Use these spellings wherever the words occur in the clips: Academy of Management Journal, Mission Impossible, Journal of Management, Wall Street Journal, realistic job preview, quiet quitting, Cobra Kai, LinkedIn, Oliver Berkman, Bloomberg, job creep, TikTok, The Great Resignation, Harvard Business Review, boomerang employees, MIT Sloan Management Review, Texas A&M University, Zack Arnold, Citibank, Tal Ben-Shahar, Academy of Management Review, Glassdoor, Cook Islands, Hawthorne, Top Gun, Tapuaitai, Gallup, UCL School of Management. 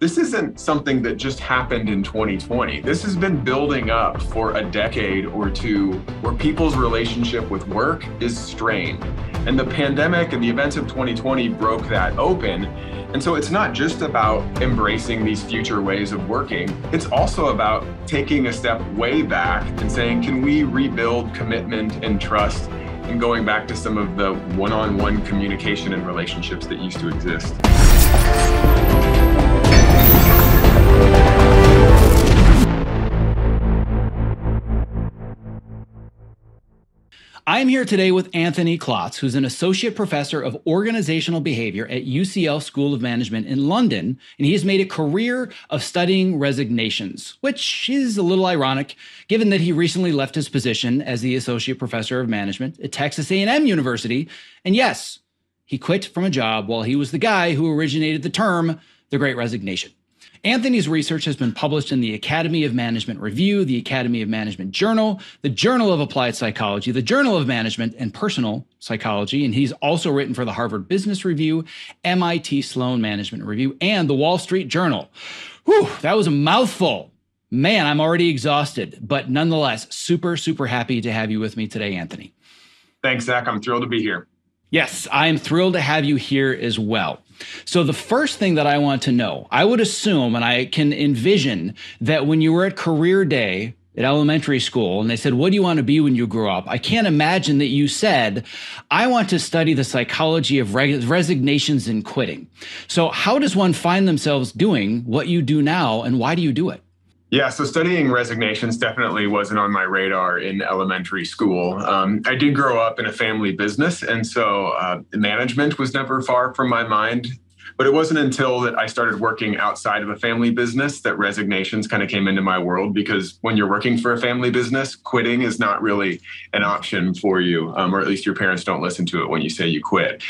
This isn't something that just happened in 2020. This has been building up for a decade or two where people's relationship with work is strained. And the pandemic and the events of 2020 broke that open. And so it's not just about embracing these future ways of working. It's also about taking a step way back and saying, can we rebuild commitment and trust and going back to some of the one-on-one communication and relationships that used to exist. I am here today with Anthony Klotz, who's an associate professor of organizational behavior at UCL School of Management in London, and he has made a career of studying resignations, which is a little ironic, given that he recently left his position as the associate professor of management at Texas A&M University. And yes, he quit from a job while he was the guy who originated the term, The Great Resignation. Anthony's research has been published in the Academy of Management Review, the Academy of Management Journal, the Journal of Applied Psychology, the Journal of Management and Personal Psychology, and he's also written for the Harvard Business Review, MIT Sloan Management Review, and the Wall Street Journal. Whew, that was a mouthful. Man, I'm already exhausted, but nonetheless, super, super happy to have you with me today, Anthony. Thanks, Zach. I'm thrilled to be here. Yes, I am thrilled to have you here as well. So the first thing that I want to know, I would assume, and I can envision that when you were at career day at elementary school and they said, what do you want to be when you grow up? I can't imagine that you said, I want to study the psychology of resignations and quitting. So how does one find themselves doing what you do now and why do you do it? Yeah, so studying resignations definitely wasn't on my radar in elementary school. I did grow up in a family business, and so management was never far from my mind. But it wasn't until that I started working outside of a family business that resignations kind of came into my world, because when you're working for a family business, quitting is not really an option for you, or at least your parents don't listen to it when you say you quit.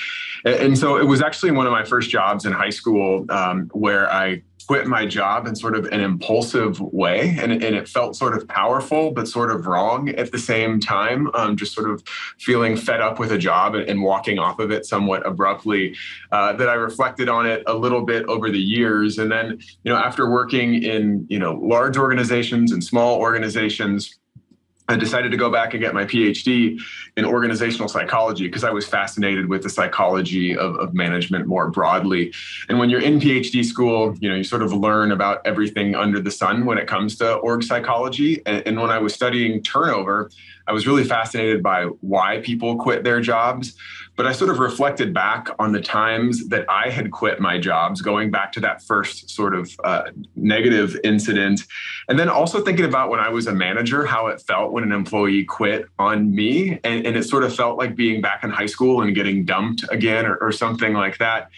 And so it was actually one of my first jobs in high school where I quit my job in sort of an impulsive way. And it felt sort of powerful, but sort of wrong at the same time, just sort of feeling fed up with a job and walking off of it somewhat abruptly, that I reflected on it a little bit over the years. And then, after working in, large organizations and small organizations, I decided to go back and get my PhD in organizational psychology because I was fascinated with the psychology of management more broadly. And when you're in PhD school, you sort of learn about everything under the sun when it comes to org psychology. And when I was studying turnover, I was really fascinated by why people quit their jobs. But I sort of reflected back on the times that I had quit my jobs, going back to that first sort of negative incident. And then also thinking about when I was a manager, how it felt when an employee quit on me. And it sort of felt like being back in high school and getting dumped again or something like that.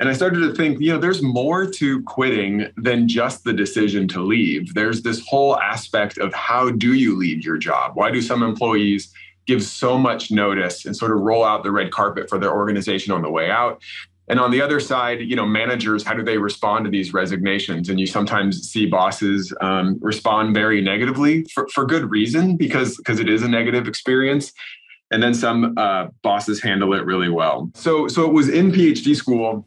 And I started to think, there's more to quitting than just the decision to leave. There's this whole aspect of how do you leave your job? Why do some employees give so much notice and sort of roll out the red carpet for their organization on the way out? And on the other side, managers, how do they respond to these resignations? And you sometimes see bosses respond very negatively for good reason, because it is a negative experience. And then some bosses handle it really well. So it was in PhD school,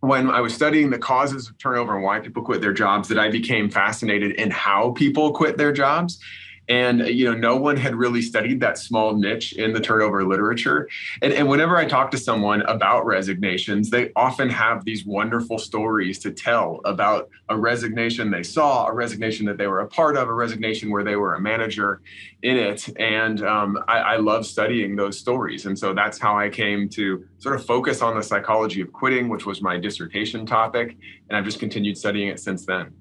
when I was studying the causes of turnover and why people quit their jobs, that I became fascinated in how people quit their jobs. And, no one had really studied that small niche in the turnover literature. And whenever I talk to someone about resignations, they often have these wonderful stories to tell about a resignation they saw, a resignation that they were a part of, a resignation where they were a manager in it. And I love studying those stories. And so that's how I came to sort of focus on the psychology of quitting, which was my dissertation topic. And I've just continued studying it since then.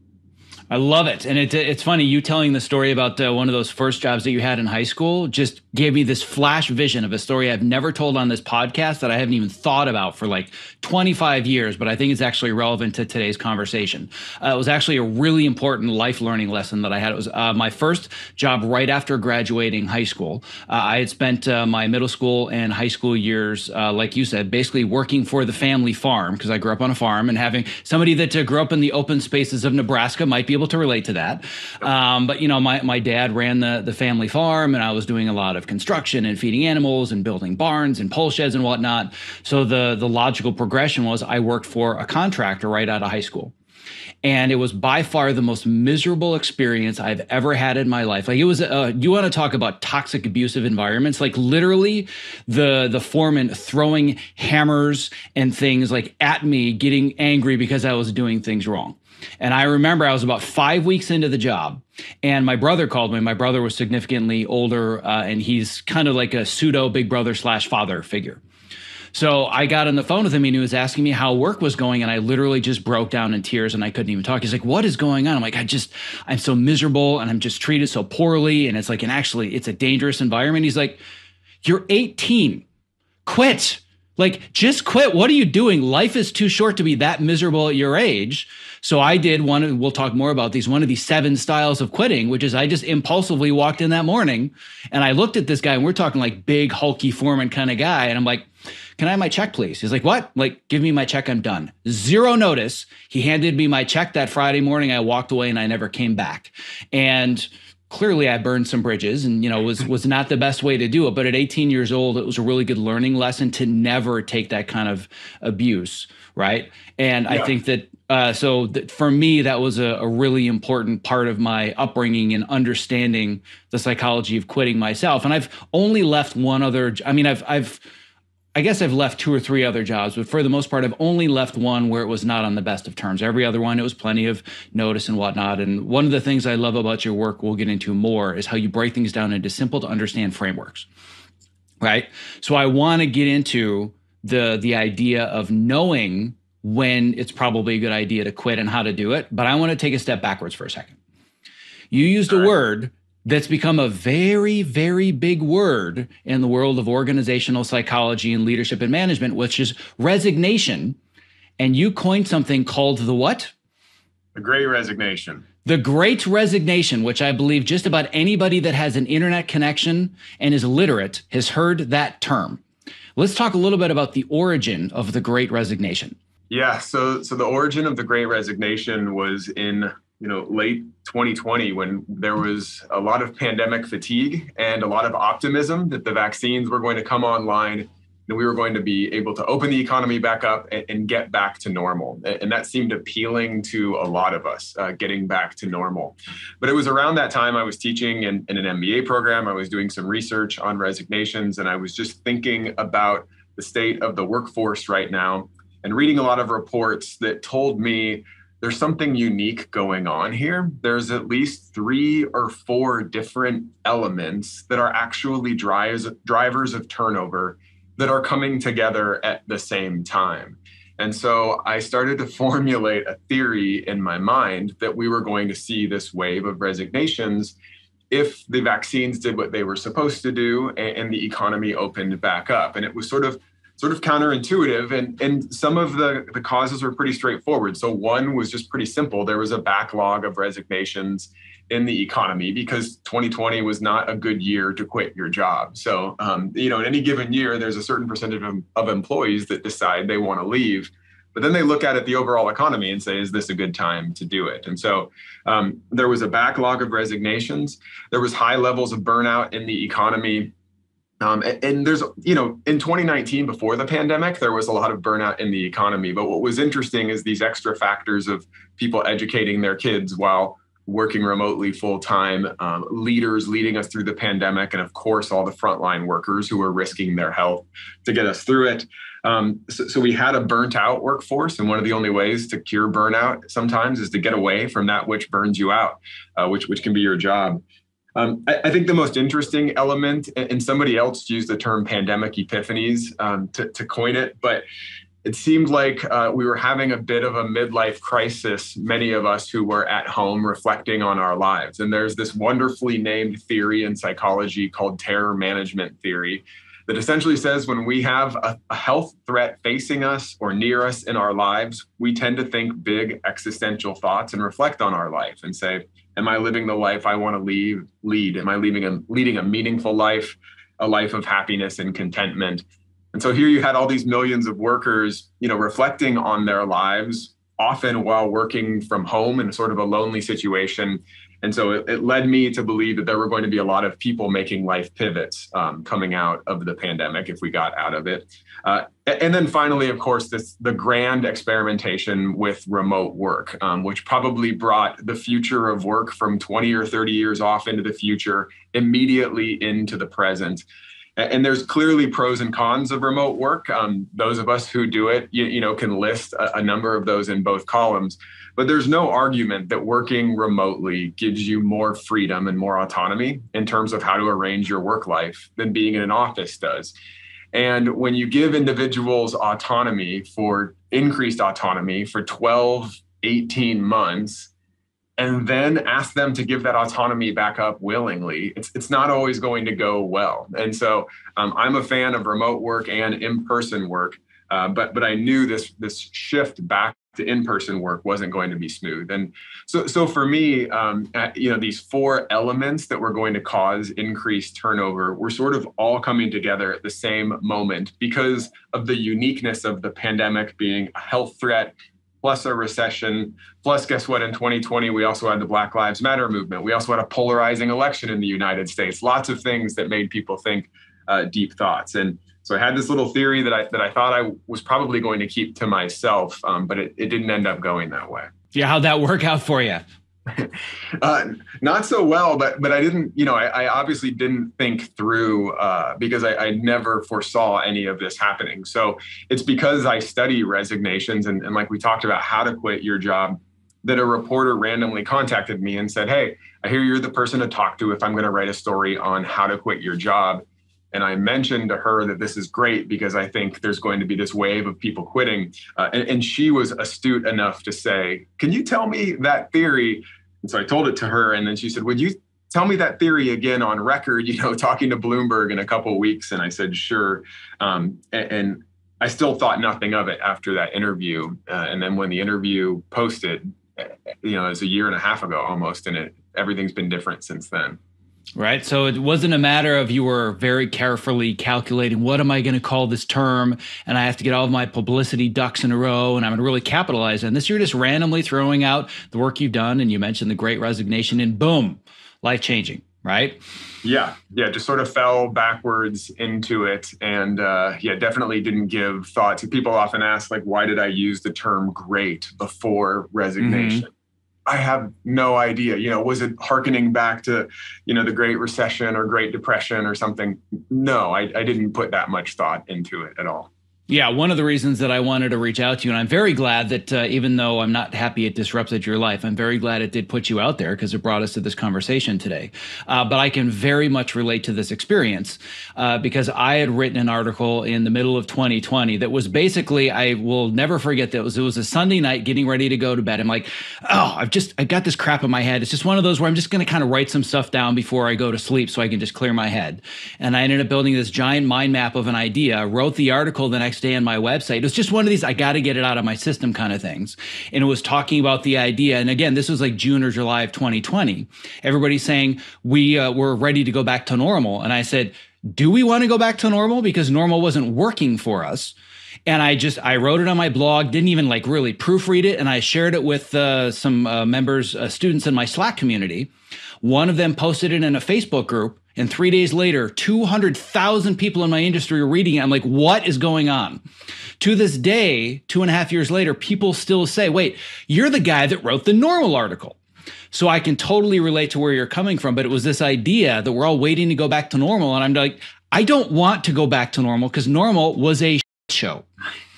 I love it. And it's funny, you telling the story about one of those first jobs that you had in high school just gave me this flash vision of a story I've never told on this podcast that I haven't even thought about for like 25 years, but I think it's actually relevant to today's conversation. It was actually a really important life learning lesson that I had. It was my first job right after graduating high school. I had spent my middle school and high school years, like you said, basically working for the family farm, because I grew up on a farm, and having somebody that grew up in the open spaces of Nebraska might be able to relate to that. But my dad ran the family farm, and I was doing a lot of construction and feeding animals and building barns and pole sheds and whatnot. So the logical progression was I worked for a contractor right out of high school. And it was by far the most miserable experience I've ever had in my life. Like, it was, you want to talk about toxic, abusive environments, like literally the foreman throwing hammers and things like at me, getting angry because I was doing things wrong. And I remember I was about 5 weeks into the job, and my brother called me. My brother was significantly older, and he's kind of like a pseudo big brother / father figure. So I got on the phone with him, and he was asking me how work was going, and I literally just broke down in tears, and I couldn't even talk. He's like, what is going on? I'm like, I'm so miserable, and I'm just treated so poorly, and it's like, and actually, it's a dangerous environment. He's like, you're 18. Quit. Like, just quit. What are you doing? Life is too short to be that miserable at your age. So I did one, and we'll talk more about these, one of the 7 styles of quitting, which is I just impulsively walked in that morning, and I looked at this guy, and we're talking like big, hulky foreman kind of guy. And I'm like, can I have my check, please? He's like, what? Like, give me my check. I'm done. Zero notice. He handed me my check that Friday morning. I walked away, and I never came back. And clearly, I burned some bridges, and, you know, was not the best way to do it. But at 18 years old, it was a really good learning lesson to never take that kind of abuse, right? And yeah. I think that for me, that was a really important part of my upbringing and understanding the psychology of quitting myself. And I've only left one other. I mean, I guess I've left 2 or 3 other jobs, but for the most part, I've only left one where it was not on the best of terms. Every other one, it was plenty of notice and whatnot. And one of the things I love about your work, we'll get into more, is how you break things down into simple to understand frameworks, right? So I want to get into the idea of knowing when it's probably a good idea to quit and how to do it. But I want to take a step backwards for a second. You used a word that's become a very, very big word in the world of organizational psychology and leadership and management, which is resignation. And you coined something called the what? The Great Resignation. The Great Resignation, which I believe just about anybody that has an internet connection and is literate has heard that term. Let's talk a little bit about the origin of the Great Resignation. Yeah, so the origin of the Great Resignation was in late 2020, when there was a lot of pandemic fatigue and a lot of optimism that the vaccines were going to come online and we were going to be able to open the economy back up and get back to normal. And that seemed appealing to a lot of us, getting back to normal. But it was around that time I was teaching in an MBA program. I was doing some research on resignations, and I was just thinking about the state of the workforce right now and reading a lot of reports that told me there's something unique going on here. There's at least 3 or 4 different elements that are actually drivers of turnover that are coming together at the same time. And so I started to formulate a theory in my mind that we were going to see this wave of resignations if the vaccines did what they were supposed to do and the economy opened back up. And it was sort of counterintuitive. And some of the causes were pretty straightforward. So one was just pretty simple. There was a backlog of resignations in the economy because 2020 was not a good year to quit your job. So, in any given year, there's a certain percentage of employees that decide they want to leave. But then they look at the overall economy and say, is this a good time to do it? And so there was a backlog of resignations. There was high levels of burnout in the economy. And there's, in 2019, before the pandemic, there was a lot of burnout in the economy. But what was interesting is these extra factors of people educating their kids while working remotely full time, leaders leading us through the pandemic, and of course, all the frontline workers who were risking their health to get us through it. So we had a burnt out workforce. And one of the only ways to cure burnout sometimes is to get away from that which burns you out, which can be your job. I think the most interesting element, and somebody else used the term pandemic epiphanies to coin it, but it seemed like we were having a bit of a midlife crisis, many of us who were at home reflecting on our lives. And there's this wonderfully named theory in psychology called terror management theory that essentially says when we have a health threat facing us or near us in our lives, we tend to think big existential thoughts and reflect on our life and say, am I living the life I want to lead? Am I leading a meaningful life, a life of happiness and contentment? And so here you had all these millions of workers, reflecting on their lives, often while working from home in sort of a lonely situation. And so it led me to believe that there were going to be a lot of people making life pivots coming out of the pandemic if we got out of it. And then finally, of course, the grand experimentation with remote work, which probably brought the future of work from 20 or 30 years off into the future, immediately into the present. And there's clearly pros and cons of remote work. Those of us who do it, you know, can list a number of those in both columns. But there's no argument that working remotely gives you more freedom and more autonomy in terms of how to arrange your work life than being in an office does. And when you give individuals increased autonomy for 12, 18 months, and then ask them to give that autonomy back up willingly, it's not always going to go well. And so I'm a fan of remote work and in-person work, but I knew this shift back to in-person work wasn't going to be smooth. And so for me, you know, these four elements that were going to cause increased turnover were sort of all coming together at the same moment because of the uniqueness of the pandemic being a health threat, plus a recession, plus guess what, in 2020, we also had the Black Lives Matter movement. We also had a polarizing election in the United States, lots of things that made people think deep thoughts. And so I had this little theory that I thought I was probably going to keep to myself, but it didn't end up going that way. Yeah, how'd that work out for you? Not so well, but I didn't, you know, I obviously didn't think through because I never foresaw any of this happening. So it's because I study resignations and like we talked about how to quit your job, that a reporter randomly contacted me and said, "Hey, I hear you're the person to talk to if I'm going to write a story on how to quit your job." And I mentioned to her that this is great because I think there's going to be this wave of people quitting. And she was astute enough to say, "Can you tell me that theory?" And so I told it to her. And then she said, "Would you tell me that theory again on record, you know, talking to Bloomberg in a couple of weeks?" And I said, "Sure." And I still thought nothing of it after that interview. And then when the interview posted, you know, it was a year and a half ago almost, and everything's been different since then. Right. So it wasn't a matter of you were very carefully calculating, what am I going to call this term? And I have to get all of my publicity ducks in a row and I'm going to really capitalize on this. You're just randomly throwing out the work you've done. And you mentioned the Great Resignation and boom, life changing. Right. Yeah. Yeah. Just sort of fell backwards into it. And yeah, definitely didn't give thought to. People often ask, like, why did I use the term great before resignation? Mm-hmm. I have no idea. You know, was it hearkening back to, you know, the Great Recession or Great Depression or something? No, I didn't put that much thought into it at all. Yeah, one of the reasons that I wanted to reach out to you, and I'm very glad that even though I'm not happy it disrupted your life, I'm very glad it did put you out there because it brought us to this conversation today. But I can very much relate to this experience because I had written an article in the middle of 2020 that was basically, I will never forget that it was a Sunday night getting ready to go to bed. I'm like, oh, I got this crap in my head. It's just one of those where I'm just going to kind of write some stuff down before I go to sleep so I can just clear my head. And I ended up building this giant mind map of an idea. I wrote the article the next day on my website. It was just one of these, I got to get it out of my system kind of things. And it was talking about the idea. And again, this was like June or July of 2020. Everybody's saying we were ready to go back to normal. And I said, do we want to go back to normal? Because normal wasn't working for us. And I wrote it on my blog, didn't even like really proofread it. And I shared it with some members, students in my Slack community. One of them posted it in a Facebook group. And 3 days later, 200,000 people in my industry are reading it. I'm like, what is going on? To this day, 2.5 years later, people still say, wait, you're the guy that wrote the normal article. So I can totally relate to where you're coming from. But it was this idea that we're all waiting to go back to normal. And I'm like, I don't want to go back to normal because normal was a show.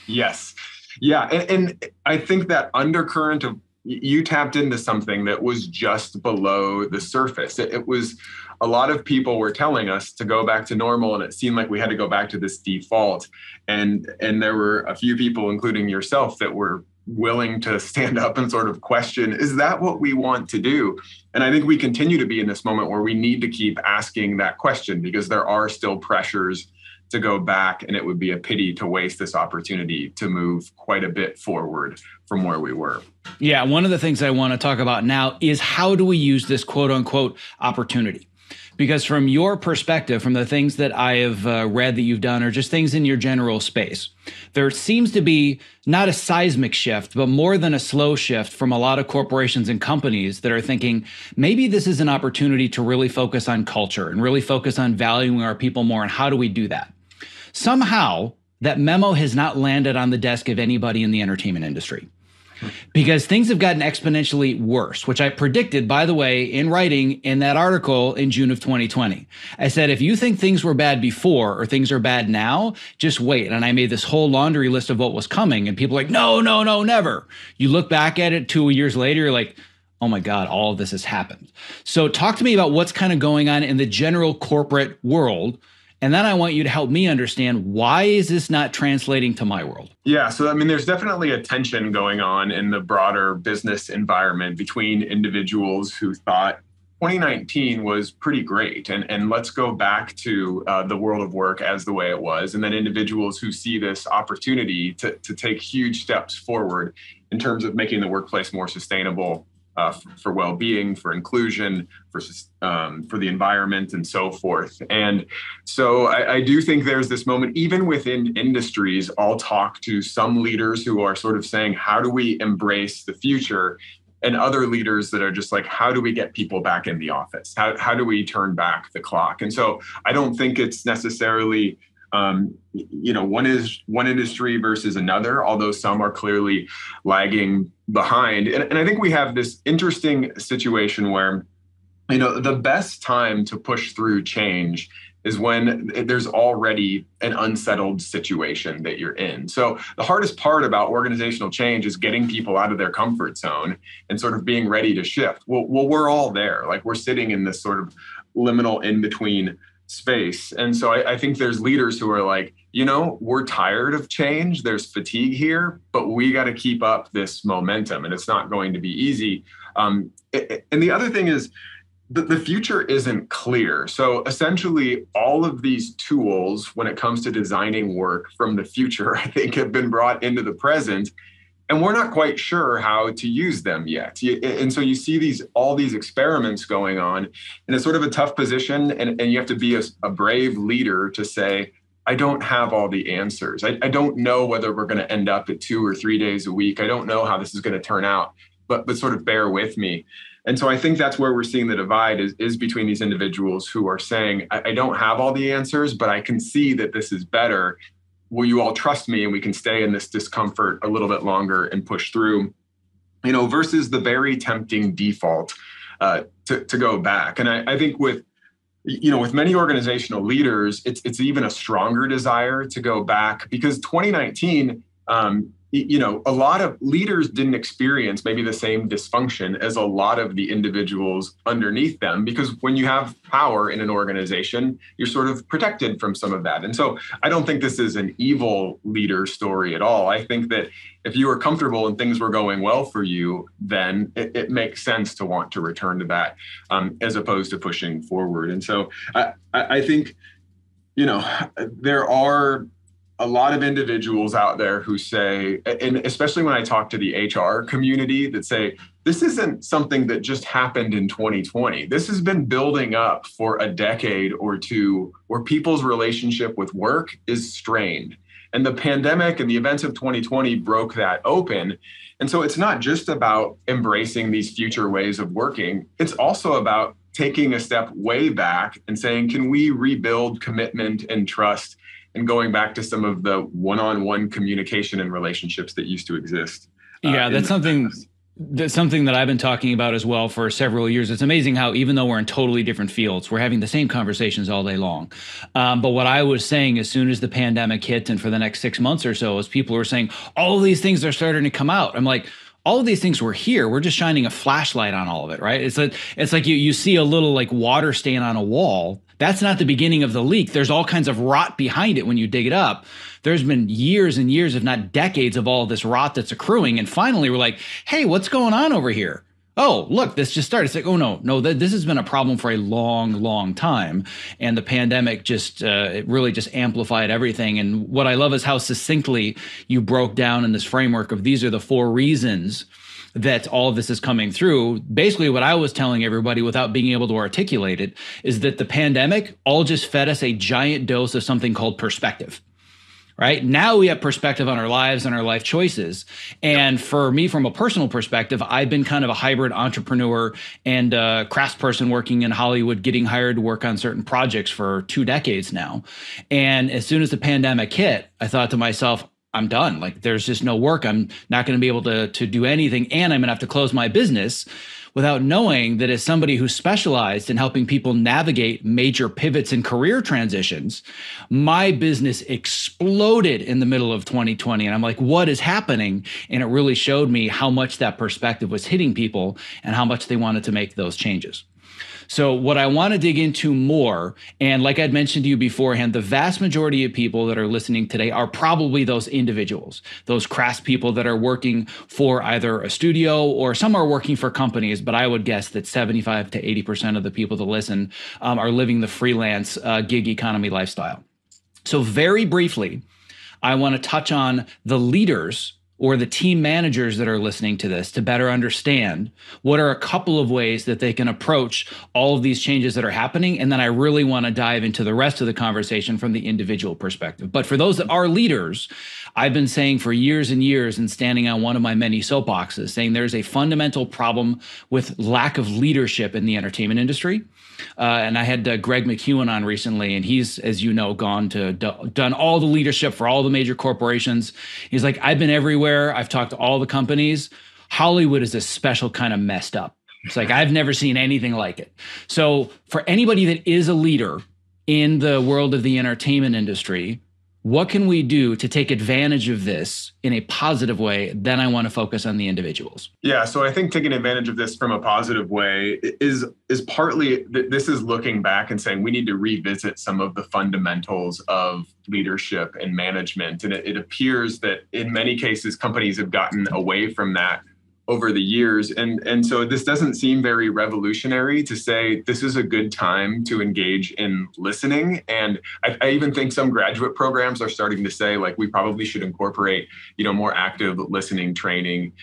Yes. Yeah. And I think that undercurrent of you tapped into something that was just below the surface. It was a lot of people were telling us to go back to normal, and it seemed like we had to go back to this default. And there were a few people, including yourself, that were willing to stand up and sort of question, is that what we want to do? And I think we continue to be in this moment where we need to keep asking that question because there are still pressures to go back, and it would be a pity to waste this opportunity to move quite a bit forward from where we were. Yeah, one of the things I want to talk about now is how do we use this quote unquote opportunity? Because from your perspective, from the things that I have read that you've done, or just things in your general space, there seems to be not a seismic shift, but more than a slow shift from a lot of corporations and companies that are thinking, maybe this is an opportunity to really focus on culture and really focus on valuing our people more. And how do we do that? Somehow, that memo has not landed on the desk of anybody in the entertainment industry, because things have gotten exponentially worse, which I predicted, by the way, in writing in that article in June of 2020. I said, if you think things were bad before or things are bad now, just wait. And I made this whole laundry list of what was coming, and people are like, no, never. You look back at it 2 years later, you're like, oh my God, all of this has happened. So talk to me about what's kind of going on in the general corporate world. And then I want you to help me understand, why is this not translating to my world? Yeah, so I mean, there's definitely a tension going on in the broader business environment between individuals who thought 2019 was pretty great, and let's go back to the world of work as the way it was, and then individuals who see this opportunity to take huge steps forward in terms of making the workplace more sustainable for well-being, for inclusion, for the environment, and so forth. And so I do think there's this moment, even within industries, I'll talk to some leaders who are sort of saying, how do we embrace the future? And other leaders that are just like, how do we get people back in the office? How do we turn back the clock? And so I don't think it's necessarily one industry versus another, although some are clearly lagging behind. And I think we have this interesting situation where, you know, the best time to push through change is when there's already an unsettled situation that you're in. So the hardest part about organizational change is getting people out of their comfort zone and sort of being ready to shift. Well, we're all there. Like, we're sitting in this sort of liminal in-between space. And so I think there's leaders who are like, you know, we're tired of change. There's fatigue here, but we got to keep up this momentum, and it's not going to be easy. And the other thing is the future isn't clear. So essentially all of these tools when it comes to designing work from the future, I think, have been brought into the present, and we're not quite sure how to use them yet. And so you see all these experiments going on, and it's sort of a tough position, and you have to be a brave leader to say, I don't have all the answers. I don't know whether we're gonna end up at 2 or 3 days a week. I don't know how this is gonna turn out, but sort of bear with me. And so I think that's where we're seeing the divide is between these individuals who are saying, I don't have all the answers, but I can see that this is better. Will you all trust me, and we can stay in this discomfort a little bit longer and push through, you know, versus the very tempting default to go back. And I think with many organizational leaders, it's even a stronger desire to go back, because 2019, a lot of leaders didn't experience maybe the same dysfunction as a lot of the individuals underneath them, because when you have power in an organization, you're sort of protected from some of that. And so I don't think this is an evil leader story at all. I think that if you were comfortable and things were going well for you, then it makes sense to want to return to that as opposed to pushing forward. And so I think, you know, there are a lot of individuals out there who say, and especially when I talk to the HR community, that say, this isn't something that just happened in 2020. This has been building up for a decade or two, where people's relationship with work is strained. And the pandemic and the events of 2020 broke that open. And so it's not just about embracing these future ways of working. It's also about taking a step way back and saying, can we rebuild commitment and trust, and going back to some of the one-on-one communication and relationships that used to exist. Yeah, that's something that I've been talking about as well for several years. It's amazing how, even though we're in totally different fields, we're having the same conversations all day long. But what I was saying as soon as the pandemic hit, and for the next 6 months or so, is people were saying, all of these things are starting to come out. I'm like, all of these things were here. We're just shining a flashlight on all of it, right? It's like you see a little like water stain on a wall. That's not the beginning of the leak. There's all kinds of rot behind it when you dig it up. There's been years and years, if not decades, of all this rot that's accruing. And finally, we're like, hey, what's going on over here? Oh, look, this just started. It's like, oh, no, this has been a problem for a long, long time. And the pandemic just it really just amplified everything. And what I love is how succinctly you broke down in this framework of, these are the 4 reasons that all of this is coming through. Basically, what I was telling everybody without being able to articulate it is that the pandemic all just fed us a giant dose of something called perspective. Right now we have perspective on our lives and our life choices. And for me, from a personal perspective, I've been kind of a hybrid entrepreneur and a craftsperson working in Hollywood, getting hired to work on certain projects for 2 decades now. And as soon as the pandemic hit, I thought to myself, I'm done. Like, there's just no work. I'm not going to be able to do anything. And I'm going to have to close my business, without knowing that as somebody who specialized in helping people navigate major pivots and career transitions, my business exploded in the middle of 2020. And I'm like, what is happening? And it really showed me how much that perspective was hitting people and how much they wanted to make those changes. So what I want to dig into more, and like I'd mentioned to you beforehand, the vast majority of people that are listening today are probably those individuals, those crafts people that are working for either a studio or some are working for companies. But I would guess that 75 to 80% of the people that listen are living the freelance gig economy lifestyle. So very briefly, I want to touch on the leaders or the team managers that are listening to this to better understand what are a couple of ways that they can approach all of these changes that are happening. And then I really want to dive into the rest of the conversation from the individual perspective. But for those that are leaders, I've been saying for years and years and standing on one of my many soapboxes saying there's a fundamental problem with lack of leadership in the entertainment industry. And I had Greg McEwen on recently, and he's, as you know, gone to done all the leadership for all the major corporations. He's like, I've been everywhere. I've talked to all the companies. Hollywood is a special kind of messed up. It's like, I've never seen anything like it. So for anybody that is a leader in the world of the entertainment industry, what can we do to take advantage of this in a positive way? Then I want to focus on the individuals. Yeah, so I think taking advantage of this from a positive way is partly, this is looking back and saying we need to revisit some of the fundamentals of leadership and management. And it appears that in many cases, companies have gotten away from that over the years. And so this doesn't seem very revolutionary to say this is a good time to engage in listening. And I even think some graduate programs are starting to say, like, we probably should incorporate, more active listening training.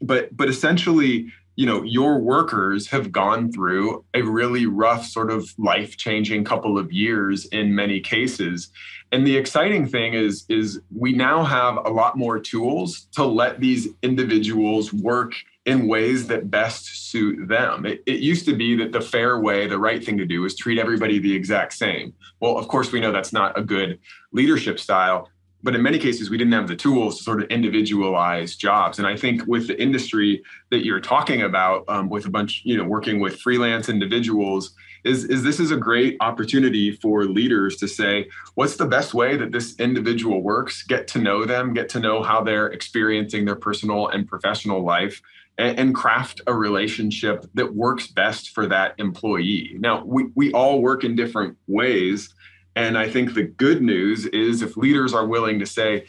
But essentially, your workers have gone through a really rough sort of life-changing couple of years in many cases. And the exciting thing is we now have a lot more tools to let these individuals work in ways that best suit them. It used to be that the fair way, the right thing to do is treat everybody the exact same. Well, of course, we know that's not a good leadership style. But in many cases, we didn't have the tools to sort of individualize jobs. And I think with the industry that you're talking about, with a bunch, working with freelance individuals, is this is a great opportunity for leaders to say, what's the best way that this individual works, get to know them, get to know how they're experiencing their personal and professional life, and craft a relationship that works best for that employee. Now, we all work in different ways. And I think the good news is if leaders are willing to say,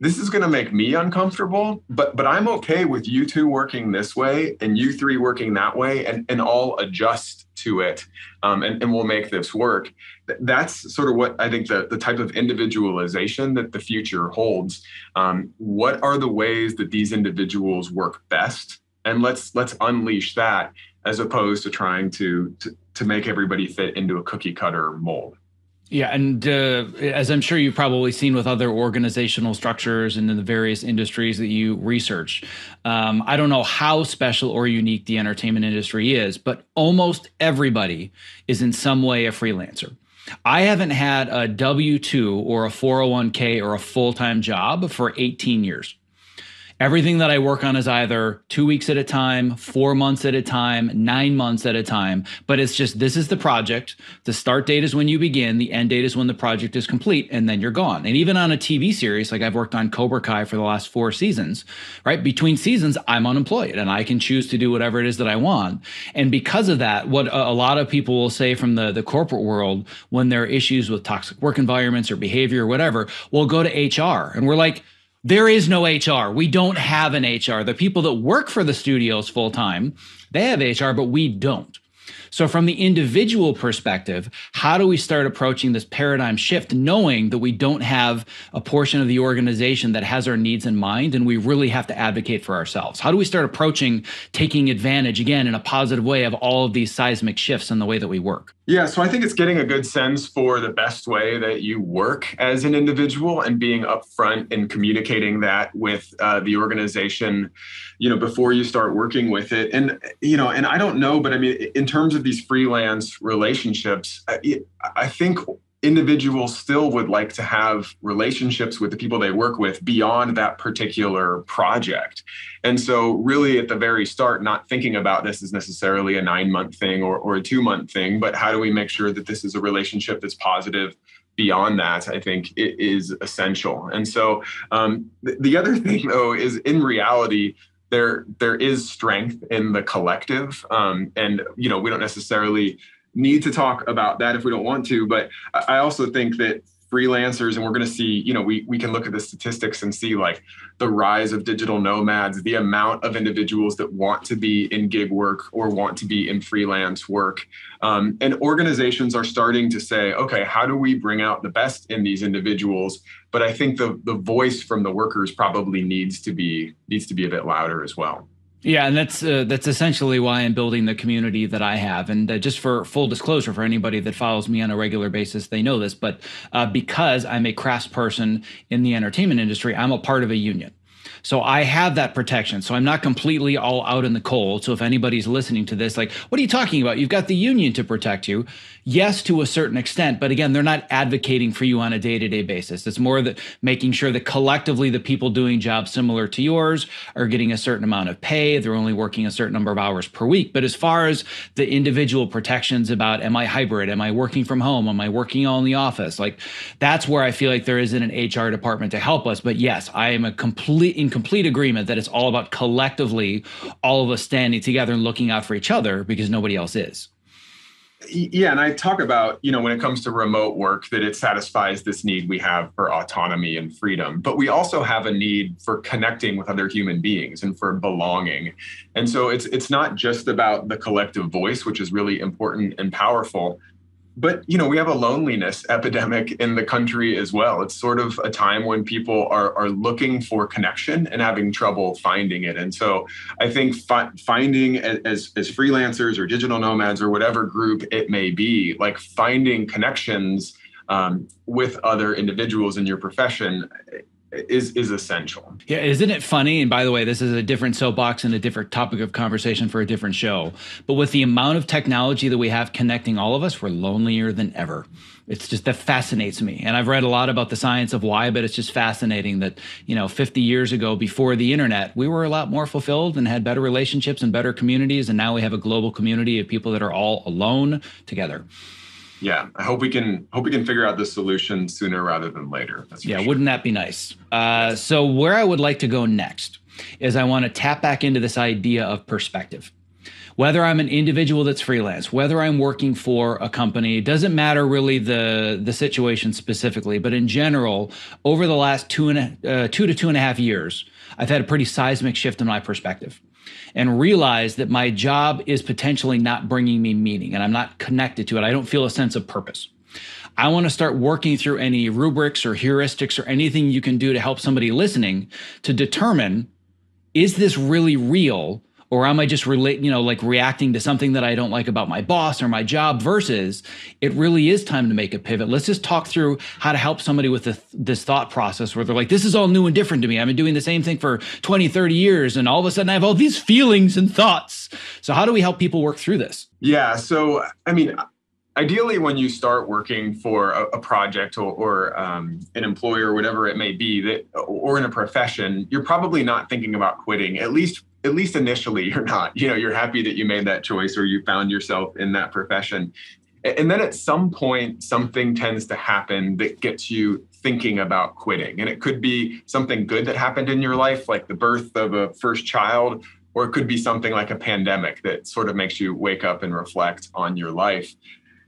this is going to make me uncomfortable, but I'm okay with you two working this way and you three working that way, and I'll adjust to it, and we'll make this work. That's sort of what I think the type of individualization that the future holds. What are the ways that these individuals work best? And let's unleash that as opposed to trying to make everybody fit into a cookie cutter mold. Yeah. And as I'm sure you've probably seen with other organizational structures and in the various industries that you research, I don't know how special or unique the entertainment industry is, but almost everybody is in some way a freelancer. I haven't had a W-2 or a 401k or a full-time job for 18 years. Everything that I work on is either 2 weeks at a time, 4 months at a time, 9 months at a time. But it's just, this is the project. The start date is when you begin. The end date is when the project is complete, and then you're gone. And even on a TV series, like I've worked on Cobra Kai for the last 4 seasons, right? Between seasons, I'm unemployed and I can choose to do whatever it is that I want. And because of that, what a lot of people will say from the corporate world when there are issues with toxic work environments or behavior or whatever, we'll go to HR. And we're like, there is no HR. We don't have an HR. The people that work for the studios full time, they have HR, but we don't. So from the individual perspective, how do we start approaching this paradigm shift, knowing that we don't have a portion of the organization that has our needs in mind, and we really have to advocate for ourselves? How do we start approaching taking advantage, again, in a positive way of all of these seismic shifts in the way that we work? Yeah, so I think it's getting a good sense for the best way that you work as an individual and being upfront and communicating that with the organization, before you start working with it. And, and I don't know, but I mean, in terms of these freelance relationships, I think individuals still would like to have relationships with the people they work with beyond that particular project. And so really at the very start, not thinking about this as necessarily a 9-month thing or a 2-month thing, but how do we make sure that this is a relationship that's positive beyond that, I think it is essential. And so the other thing though is, in reality, there is strength in the collective. And, we don't necessarily need to talk about that if we don't want to, but I also think that freelancers, and we're going to see, we can look at the statistics and see like the rise of digital nomads, the amount of individuals that want to be in gig work or want to be in freelance work. And organizations are starting to say, okay, how do we bring out the best in these individuals? But I think the voice from the workers probably needs to be a bit louder as well. Yeah, and that's essentially why I'm building the community that I have. And just for full disclosure, for anybody that follows me on a regular basis, they know this, but because I'm a craftsperson in the entertainment industry, I'm a part of a union. So I have that protection. So I'm not completely all out in the cold. So if anybody's listening to this, like, what are you talking about? You've got the union to protect you. Yes, to a certain extent. But again, they're not advocating for you on a day-to-day basis. It's more that making sure that collectively the people doing jobs similar to yours are getting a certain amount of pay. They're only working a certain number of hours per week. But as far as the individual protections about, am I hybrid? Am I working from home? Am I working all in the office? Like, that's where I feel like there isn't an HR department to help us. But yes, I am in complete agreement that it's all about collectively all of us standing together and looking out for each other, because nobody else is. Yeah. And I talk about, when it comes to remote work, that it satisfies this need we have for autonomy and freedom, but we also have a need for connecting with other human beings and for belonging. And so it's not just about the collective voice, which is really important and powerful, but, we have a loneliness epidemic in the country as well. It's sort of a time when people are looking for connection and having trouble finding it. And so I think finding as freelancers or digital nomads or whatever group it may be, like finding connections with other individuals in your profession is essential. Yeah, isn't it funny? And by the way, this is a different soapbox and a different topic of conversation for a different show. But with the amount of technology that we have connecting all of us, we're lonelier than ever. It's just, that fascinates me. And I've read a lot about the science of why, but it's just fascinating that, 50 years ago, before the internet, we were a lot more fulfilled and had better relationships and better communities. And now we have a global community of people that are all alone together. Yeah, I hope we can figure out this solution sooner rather than later. That's for sure. Wouldn't that be nice? So where I would like to go next is I want to tap back into this idea of perspective. Whether I'm an individual that's freelance, whether I'm working for a company, it doesn't matter really the situation specifically, but in general, over the last 2 to 2.5 years, I've had a pretty seismic shift in my perspective and realize that my job is potentially not bringing me meaning and I'm not connected to it. I don't feel a sense of purpose. I want to start working through any rubrics or heuristics or anything you can do to help somebody listening to determine, is this really real? Or am I just reacting to something that I don't like about my boss or my job, versus it really is time to make a pivot. Let's just talk through how to help somebody with this thought process where they're like, this is all new and different to me. I've been doing the same thing for 20, 30 years. And all of a sudden I have all these feelings and thoughts. So how do we help people work through this? Yeah. So, I mean, ideally, when you start working for a project or an employer or whatever it may be, or in a profession, you're probably not thinking about quitting, at least initially, you're not. You're happy that you made that choice or you found yourself in that profession. And then at some point, something tends to happen that gets you thinking about quitting. And it could be something good that happened in your life, like the birth of a first child, or it could be something like a pandemic that sort of makes you wake up and reflect on your life.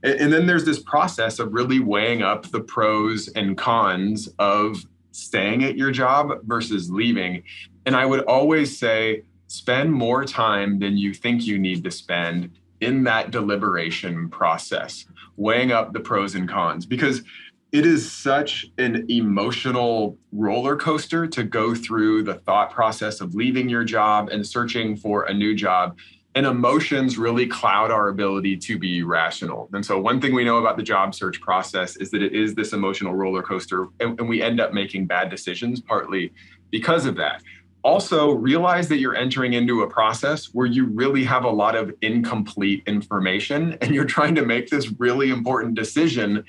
And then there's this process of really weighing up the pros and cons of staying at your job versus leaving. And I would always say, spend more time than you think you need to spend in that deliberation process, weighing up the pros and cons, because it is such an emotional roller coaster to go through the thought process of leaving your job and searching for a new job. And emotions really cloud our ability to be rational. And so one thing we know about the job search process is that it is this emotional roller coaster, and we end up making bad decisions partly because of that. Also, realize that you're entering into a process where you really have a lot of incomplete information, and you're trying to make this really important decision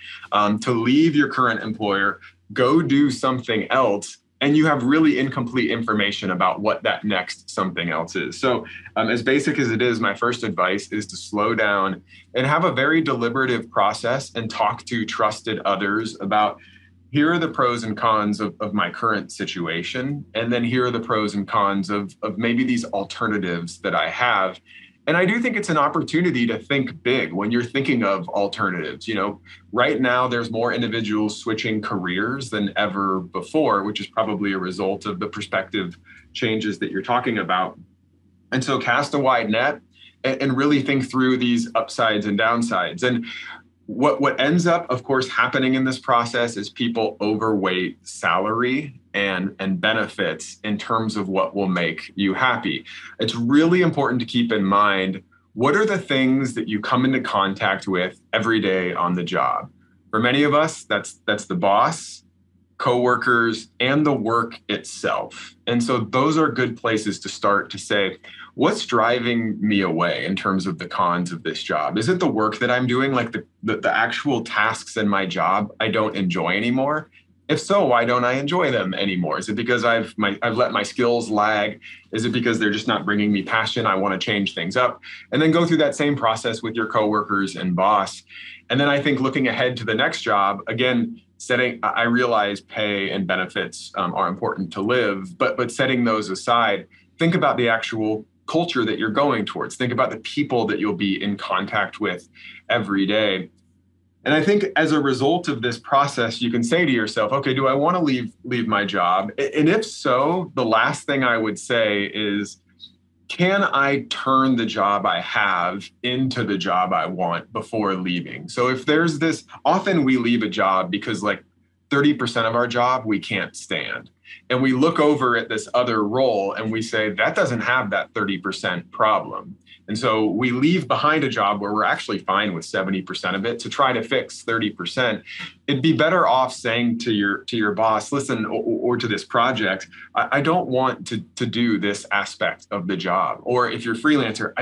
to leave your current employer, go do something else, and you have really incomplete information about what that next something else is. So as basic as it is, my first advice is to slow down and have a very deliberative process and talk to trusted others about, here are the pros and cons of my current situation, and then here are the pros and cons of maybe these alternatives that I have. And I do think it's an opportunity to think big when you're thinking of alternatives. You know, right now there's more individuals switching careers than ever before, which is probably a result of the perspective changes that you're talking about. And so cast a wide net and really think through these upsides and downsides. And what ends up, of course, happening in this process is people overweight salary and benefits in terms of what will make you happy. It's really important to keep in mind, what are the things that you come into contact with every day on the job? For many of us, that's the boss, coworkers, and the work itself. And so those are good places to start to say, what's driving me away in terms of the cons of this job? Is it the work that I'm doing, like the actual tasks in my job I don't enjoy anymore? If so, why don't I enjoy them anymore? Is it because I've let my skills lag? Is it because they're just not bringing me passion? I want to change things up. And then go through that same process with your coworkers and boss. And then I think looking ahead to the next job, again, I realize pay and benefits are important to live, but setting those aside, think about the actual culture that you're going towards. Think about the people that you'll be in contact with every day. And I think as a result of this process, you can say to yourself, okay, do I want to leave my job? And if so, the last thing I would say is, can I turn the job I have into the job I want before leaving? So if there's this, often we leave a job because like 30% of our job we can't stand. And we look over at this other role and we say, that doesn't have that 30% problem. And so we leave behind a job where we're actually fine with 70% of it to try to fix 30%. It'd be better off saying to your boss, listen, or to this project, I don't want to do this aspect of the job. Or if you're a freelancer,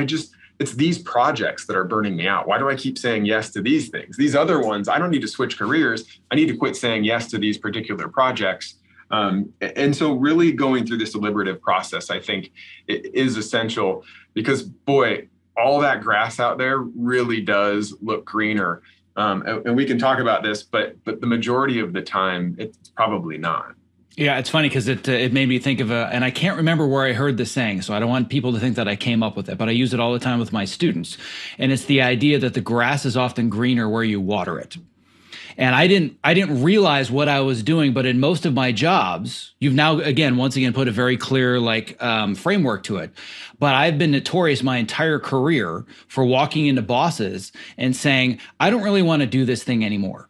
it's these projects that are burning me out. Why do I keep saying yes to these things? These other ones, I don't need to switch careers. I need to quit saying yes to these particular projects. And so really going through this deliberative process, I think, is essential because, boy, all that grass out there really does look greener. And we can talk about this, but the majority of the time, it's probably not. Yeah, it's funny because it made me think of and I can't remember where I heard this saying, so I don't want people to think that I came up with it, but I use it all the time with my students. And it's the idea that the grass is often greener where you water it. And I didn't realize what I was doing, but in most of my jobs, you've now, once again, put a very clear framework to it. But I've been notorious my entire career for walking into bosses and saying, I don't really want to do this thing anymore.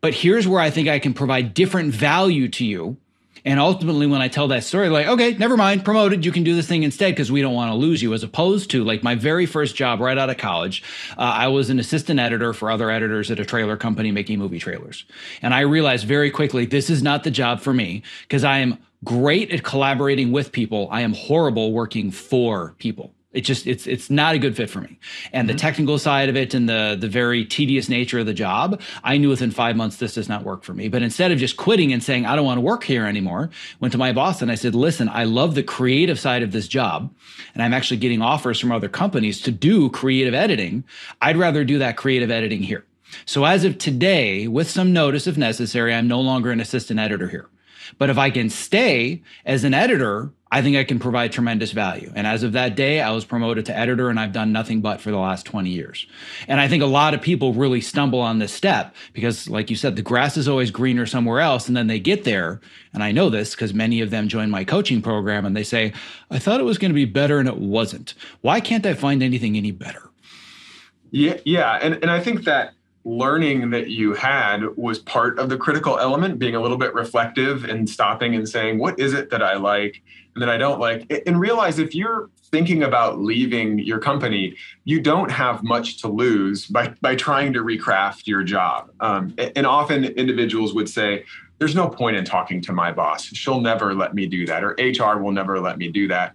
But here's where I think I can provide different value to you. And ultimately, when I tell that story, like, okay, never mind, promoted, you can do this thing instead because we don't want to lose you. As opposed to, like, my very first job right out of college, I was an assistant editor for other editors at a trailer company making movie trailers. And I realized very quickly, this is not the job for me because I am great at collaborating with people. I am horrible working for people. It's not a good fit for me. And the technical side of it and the very tedious nature of the job, I knew within 5 months, this does not work for me. But instead of just quitting and saying, I don't want to work here anymore, went to my boss and I said, listen, I love the creative side of this job. And I'm actually getting offers from other companies to do creative editing. I'd rather do that creative editing here. So as of today, with some notice if necessary, I'm no longer an assistant editor here. But if I can stay as an editor, I think I can provide tremendous value. And as of that day, I was promoted to editor and I've done nothing but for the last 20 years. And I think a lot of people really stumble on this step because, like you said, the grass is always greener somewhere else. And then they get there. And I know this because many of them join my coaching program and they say, I thought it was going to be better and it wasn't. Why can't I find anything any better? Yeah. And I think that learning that you had was part of the critical element, being a little bit reflective and stopping and saying, what is it that I like and that I don't like? And realize if you're thinking about leaving your company, you don't have much to lose by trying to recraft your job. And often individuals would say, there's no point in talking to my boss. She'll never let me do that, or HR will never let me do that.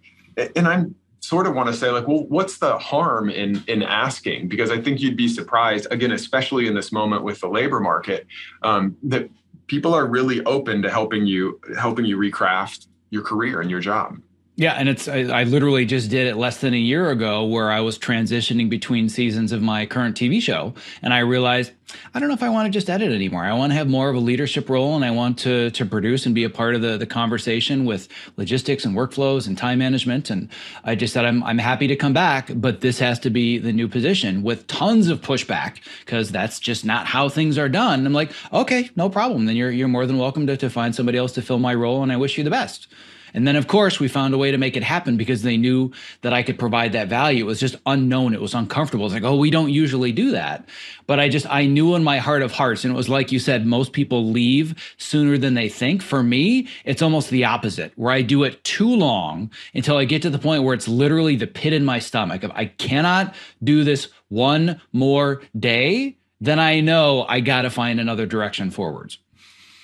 And I'm sort of want to say, like, well, what's the harm in asking? Because I think you'd be surprised, again, especially in this moment with the labor market, that people are really open to helping you recraft your career and your job. Yeah. And it's I literally just did it less than a year ago, where I was transitioning between seasons of my current TV show. And I realized, I don't know if I want to just edit anymore. I want to have more of a leadership role, and I want to produce and be a part of the conversation with logistics and workflows and time management. And I just said, I'm happy to come back, but this has to be the new position, with tons of pushback because that's just not how things are done. And I'm like, okay, no problem. Then you're more than welcome to find somebody else to fill my role, and I wish you the best. And then, of course, we found a way to make it happen because they knew that I could provide that value. It was just unknown. It was uncomfortable. It's like, oh, we don't usually do that. But I knew in my heart of hearts, and it was like you said, most people leave sooner than they think. For me, it's almost the opposite, where I do it too long until I get to the point where it's literally the pit in my stomach of I cannot do this one more day. Then I know I got to find another direction forwards.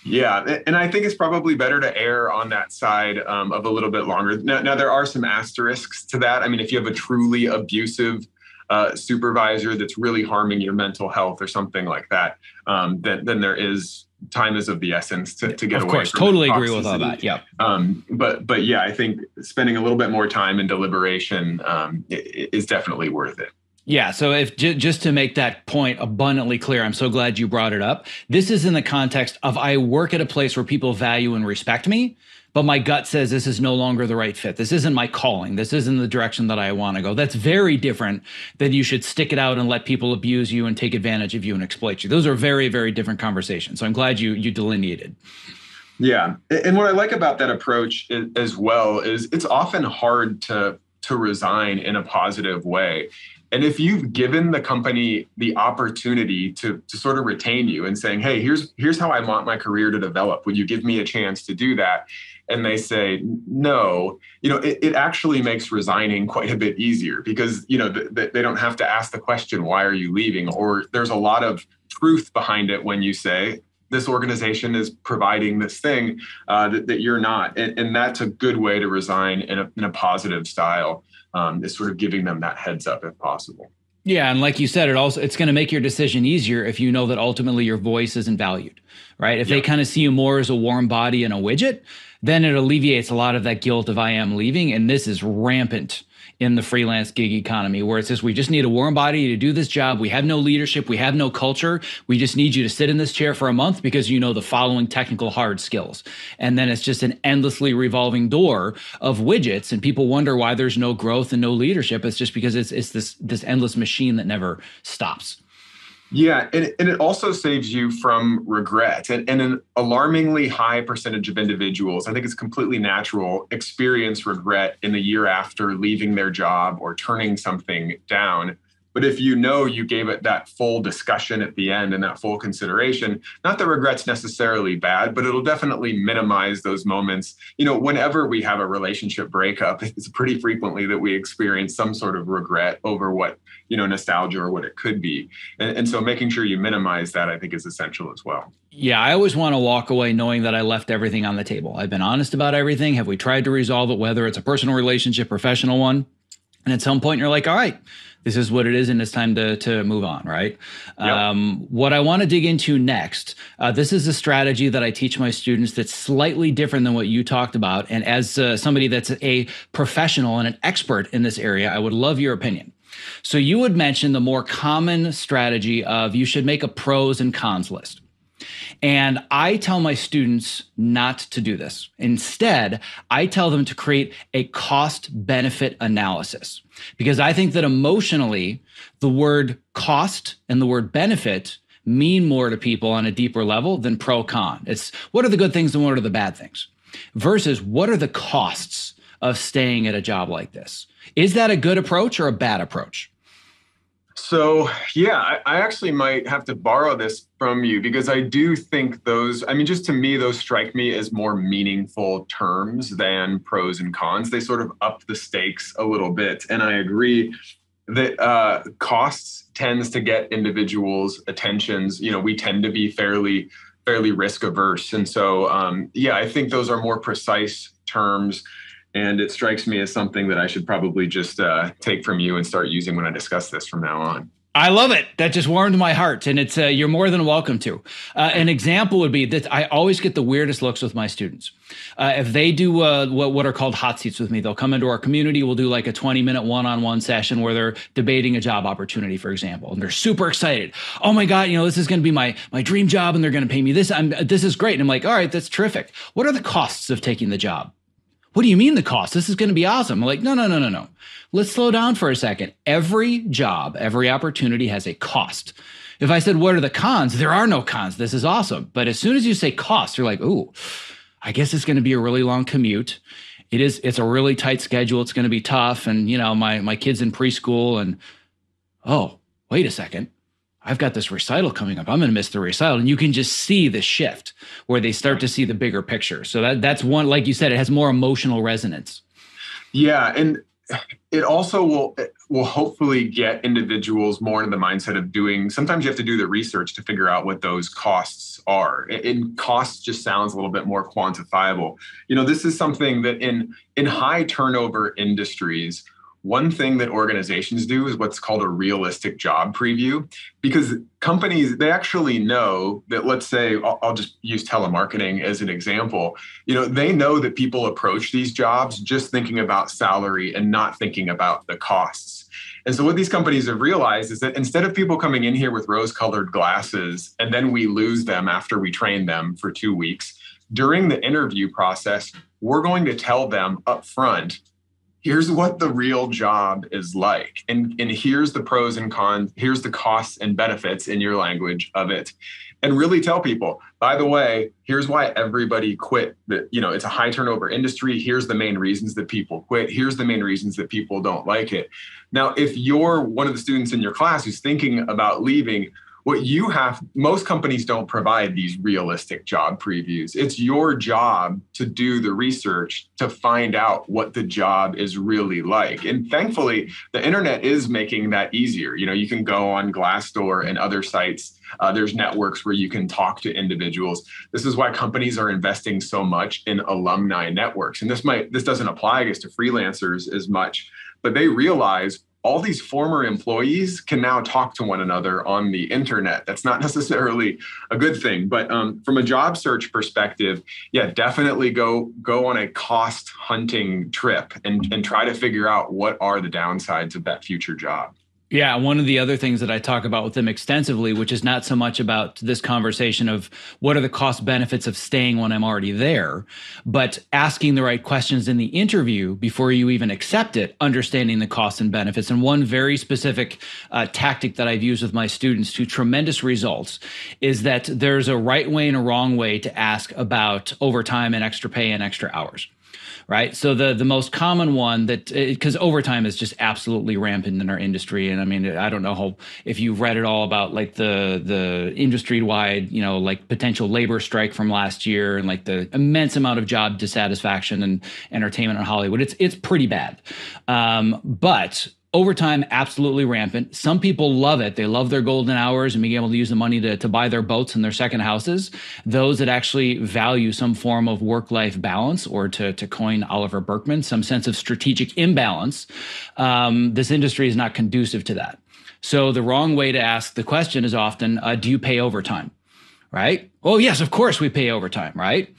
Yeah. And I think it's probably better to err on that side of a little bit longer. Now, there are some asterisks to that. I mean, if you have a truly abusive supervisor that's really harming your mental health or something like that, then there is time is of the essence to get away. Of course, totally agree with all that. Yeah. But yeah, I think spending a little bit more time in deliberation is definitely worth it. Yeah. So if just to make that point abundantly clear, I'm so glad you brought it up. This is in the context of I work at a place where people value and respect me, but my gut says this is no longer the right fit. This isn't my calling. This isn't the direction that I want to go. That's very different than you should stick it out and let people abuse you and take advantage of you and exploit you. Those are very, very different conversations. So I'm glad you delineated. Yeah. And what I like about that approach as well is it's often hard to resign in a positive way. And if you've given the company the opportunity to sort of retain you and saying, hey, here's how I want my career to develop. Would you give me a chance to do that? And they say, no, it actually makes resigning quite a bit easier because, they don't have to ask the question, why are you leaving? Or there's a lot of truth behind it when you say, this organization is providing this thing that you're not. And that's a good way to resign in a positive style. Is sort of giving them that heads up if possible. Yeah. And like you said, it's going to make your decision easier if you know that ultimately your voice isn't valued, right? If they kind of see you more as a warm body and a widget, then it alleviates a lot of that guilt of I am leaving. And this is rampant in the freelance gig economy, where it says, we just need a warm body to do this job. We have no leadership. We have no culture. We just need you to sit in this chair for a month because you know the following technical hard skills. And then it's just an endlessly revolving door of widgets. And people wonder why there's no growth and no leadership. It's just because it's this endless machine that never stops. Yeah. And it also saves you from regret. And an alarmingly high percentage of individuals, I think it's completely natural, experience regret in the year after leaving their job or turning something down. But if you know you gave it that full discussion at the end and that full consideration, not that regret's necessarily bad, but it'll definitely minimize those moments. Whenever we have a relationship breakup, it's pretty frequently that we experience some sort of regret over what, nostalgia or what it could be. And so making sure you minimize that, I think, is essential as well. Yeah, I always want to walk away knowing that I left everything on the table. I've been honest about everything. Have we tried to resolve it, whether it's a personal relationship, professional one? And at some point you're like, all right, this is what it is, and it's time to move on, right? Yep. What I want to dig into next, this is a strategy that I teach my students that's slightly different than what you talked about. And as somebody that's a professional and an expert in this area, I would love your opinion. So you would mention the more common strategy of you should make a pros and cons list. And I tell my students not to do this. Instead, I tell them to create a cost-benefit analysis, because I think that emotionally, the word cost and the word benefit mean more to people on a deeper level than pro-con. It's what are the good things and what are the bad things versus what are the costs of staying at a job like this? Is that a good approach or a bad approach? So yeah, I actually might have to borrow this from you, because I do think those, I mean, just to me, those strike me as more meaningful terms than pros and cons. They sort of up the stakes a little bit. And I agree that costs tends to get individuals' attentions. You know, we tend to be fairly risk averse. And so, yeah, I think those are more precise terms. And it strikes me as something that I should probably just take from you and start using when I discuss this from now on. I love it. That just warmed my heart. And it's you're more than welcome to. An example would be that I always get the weirdest looks with my students. If they do what are called hot seats with me, they'll come into our community. We'll do like a 20-minute one-on-one session where they're debating a job opportunity, for example. And they're super excited. Oh my God, you know, this is going to be my dream job and they're going to pay me this. This is great. And I'm like, all right, that's terrific. What are the costs of taking the job? What do you mean the cost? This is going to be awesome. I'm like, no. Let's slow down for a second. Every job, every opportunity has a cost. If I said, what are the cons? There are no cons. This is awesome. But as soon as you say cost, you're like, ooh, I guess it's going to be a really long commute. It's a really tight schedule. It's going to be tough. And, you know, my kid's in preschool and, oh, wait a second. I've got this recital coming up. I'm going to miss the recital. And you can just see the shift where they start to see the bigger picture. So that's one, like you said, it has more emotional resonance. Yeah. And it also will hopefully get individuals more into the mindset of doing, sometimes you have to do the research to figure out what those costs are. And costs just sounds a little bit more quantifiable. You know, this is something that in high turnover industries, one thing that organizations do is what's called a realistic job preview, because companies, they actually know that, let's say, I'll just use telemarketing as an example. You know, they know that people approach these jobs just thinking about salary and not thinking about the costs. And so what these companies have realized is that instead of people coming in here with rose-colored glasses and then we lose them after we train them for 2 weeks, during the interview process, we're going to tell them up front, here's what the real job is like, and here's the pros and cons, here's the costs and benefits in your language of it. And really tell people, by the way, here's why everybody quit. You know, it's a high turnover industry. Here's the main reasons that people quit. Here's the main reasons that people don't like it. Now, if you're one of the students in your class who's thinking about leaving, what you have, most companies don't provide these realistic job previews. It's your job to do the research to find out what the job is really like. And thankfully, the internet is making that easier. You know, you can go on Glassdoor and other sites. There's networks where you can talk to individuals. This is why companies are investing so much in alumni networks. And this doesn't apply, I guess, to freelancers as much, but they realize all these former employees can now talk to one another on the internet. That's not necessarily a good thing, but from a job search perspective, yeah, definitely go on a cost hunting trip and try to figure out what are the downsides of that future job. Yeah, one of the other things that I talk about with them extensively, which is not so much about this conversation of what are the cost benefits of staying when I'm already there, but asking the right questions in the interview before you even accept it, understanding the costs and benefits. And one very specific tactic that I've used with my students to tremendous results is that there's a right way and a wrong way to ask about overtime and extra pay and extra hours. Right. So the most common one that, because overtime is just absolutely rampant in our industry. And I mean, I don't know if you've read it all about like the industry wide, you know, like potential labor strike from last year and like the immense amount of job dissatisfaction in entertainment and Hollywood. It's pretty bad. But overtime, absolutely rampant. Some people love it. They love their golden hours and being able to use the money to buy their boats and their second houses. Those that actually value some form of work-life balance, or to coin Oliver Berkman, some sense of strategic imbalance, this industry is not conducive to that. So the wrong way to ask the question is often, do you pay overtime, right? Oh, yes, of course we pay overtime, right?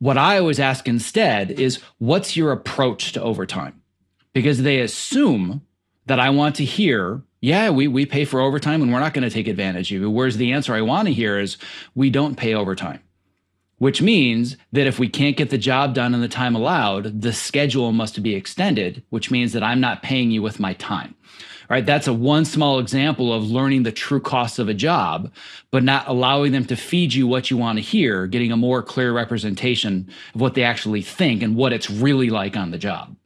What I always ask instead is, what's your approach to overtime? Because they assume that I want to hear, yeah, we pay for overtime and we're not going to take advantage of you. Whereas the answer I want to hear is, we don't pay overtime, which means that if we can't get the job done in the time allowed, the schedule must be extended, which means that I'm not paying you with my time. Right? That's one small example of learning the true costs of a job, but not allowing them to feed you what you want to hear, getting a more clear representation of what they actually think and what it's really like on the job.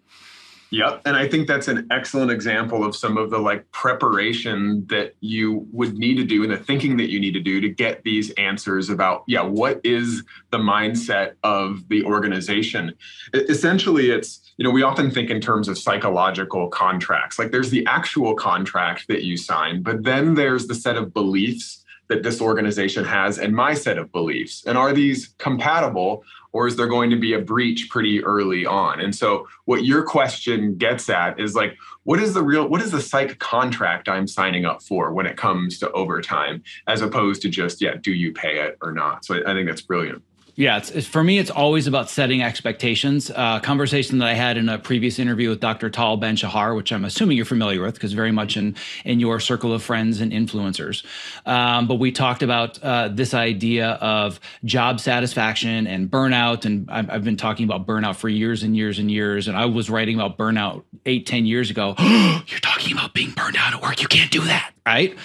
Yep. And I think that's an excellent example of some of the like preparation that you would need to do and the thinking that you need to do to get these answers about, yeah, what is the mindset of the organization? Essentially, it's, you know, we often think in terms of psychological contracts, like there's the actual contract that you sign, but then there's the set of beliefs that this organization has and my set of beliefs. And are these compatible, or is there going to be a breach pretty early on? And so what your question gets at is like, what is the psych contract I'm signing up for when it comes to overtime, as opposed to just, yeah, do you pay it or not? So I think that's brilliant. Yeah, for me, it's always about setting expectations. Conversation that I had in a previous interview with Dr. Tal Ben-Shahar, which I'm assuming you're familiar with because very much in your circle of friends and influencers. But we talked about this idea of job satisfaction and burnout. And I've been talking about burnout for years and years and years. And I was writing about burnout 8-10 years ago. You're talking about being burned out at work. You can't do that, right?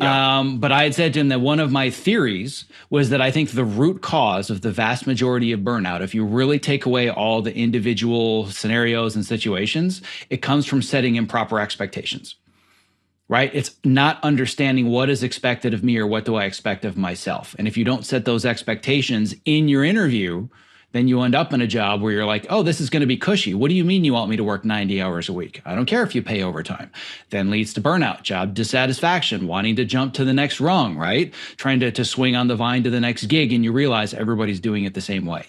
Yeah. But I had said to him that one of my theories was that I think the root cause of the vast majority of burnout, if you really take away all the individual scenarios and situations, it comes from setting improper expectations, right? It's not understanding what is expected of me or what do I expect of myself. And if you don't set those expectations in your interview, then you end up in a job where you're like, oh, this is going to be cushy. What do you mean you want me to work 90 hours a week? I don't care if you pay overtime. Then leads to burnout, job dissatisfaction, wanting to jump to the next rung, right? Trying to swing on the vine to the next gig, and you realize everybody's doing it the same way.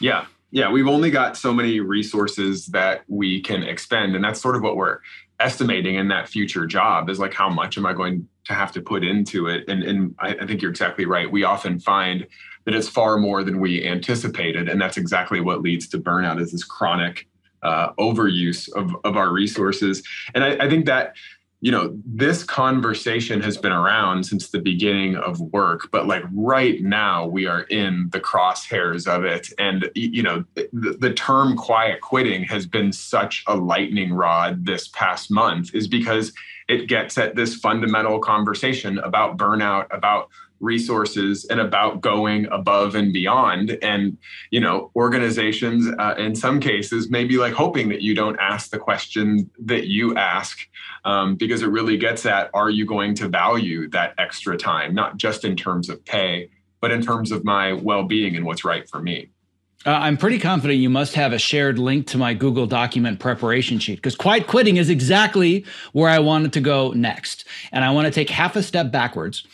Yeah. Yeah. We've only got so many resources that we can expend. And that's sort of what we're estimating in that future job is like, how much am I going to have to put into it? And I think you're exactly right. We often find that it's far more than we anticipated. And that's exactly what leads to burnout, is this chronic overuse of our resources. And I think that, you know, this conversation has been around since the beginning of work, but like right now we are in the crosshairs of it. And, you know, the term quiet quitting has been such a lightning rod this past month, is because it gets at this fundamental conversation about burnout, about resources, and about going above and beyond. And, you know, organizations in some cases may be like hoping that you don't ask the question that you ask, because it really gets at, are you going to value that extra time, not just in terms of pay, but in terms of my well-being and what's right for me. I'm pretty confident you must have a shared link to my Google document preparation sheet, because quiet quitting is exactly where I wanted to go next. And I want to take half a step backwards.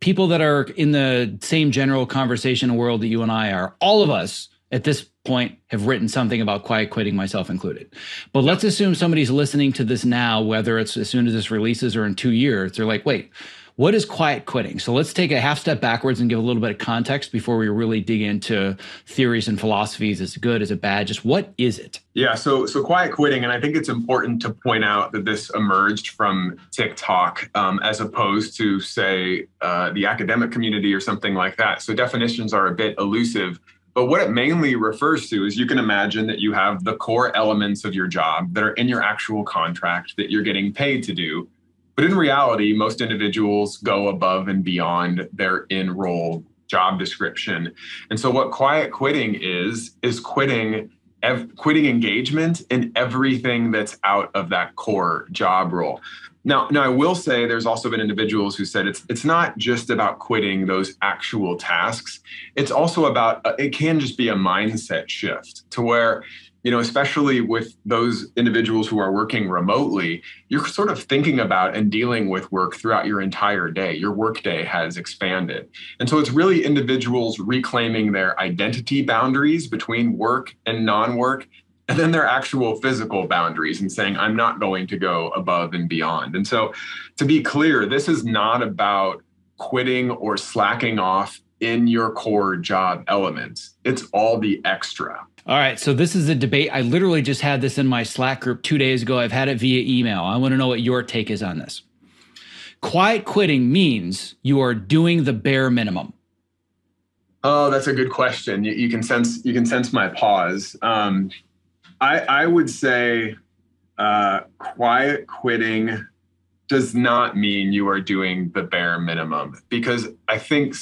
People that are in the same general conversation world that you and I are, all of us at this point have written something about quiet quitting, myself included. But let's assume somebody's listening to this now, whether it's as soon as this releases or in 2 years, they're like, wait, what is quiet quitting? So let's take a half step backwards and give a little bit of context before we really dig into theories and philosophies. Is it good? Is it bad? Just what is it? Yeah, so quiet quitting, and I think it's important to point out that this emerged from TikTok as opposed to, say, the academic community or something like that. So definitions are a bit elusive. But what it mainly refers to is, you can imagine that you have the core elements of your job that are in your actual contract that you're getting paid to do. But in reality, most individuals go above and beyond their in-role job description. And so what quiet quitting is quitting engagement in everything that's out of that core job role. Now I will say there's also been individuals who said it's not just about quitting those actual tasks. It's also about, it can just be a mindset shift to where, you know, especially with those individuals who are working remotely, you're sort of thinking about and dealing with work throughout your entire day. Your workday has expanded. And so it's really individuals reclaiming their identity boundaries between work and non-work, and then their actual physical boundaries, and saying, I'm not going to go above and beyond. And so, to be clear, this is not about quitting or slacking off in your core job elements. It's all the extra. All right, so this is a debate. I literally just had this in my Slack group 2 days ago. I've had it via email. I want to know what your take is on this. Quiet quitting means you are doing the bare minimum. Oh, that's a good question. You can sense my pause. I would say quiet quitting does not mean you are doing the bare minimum, because I think,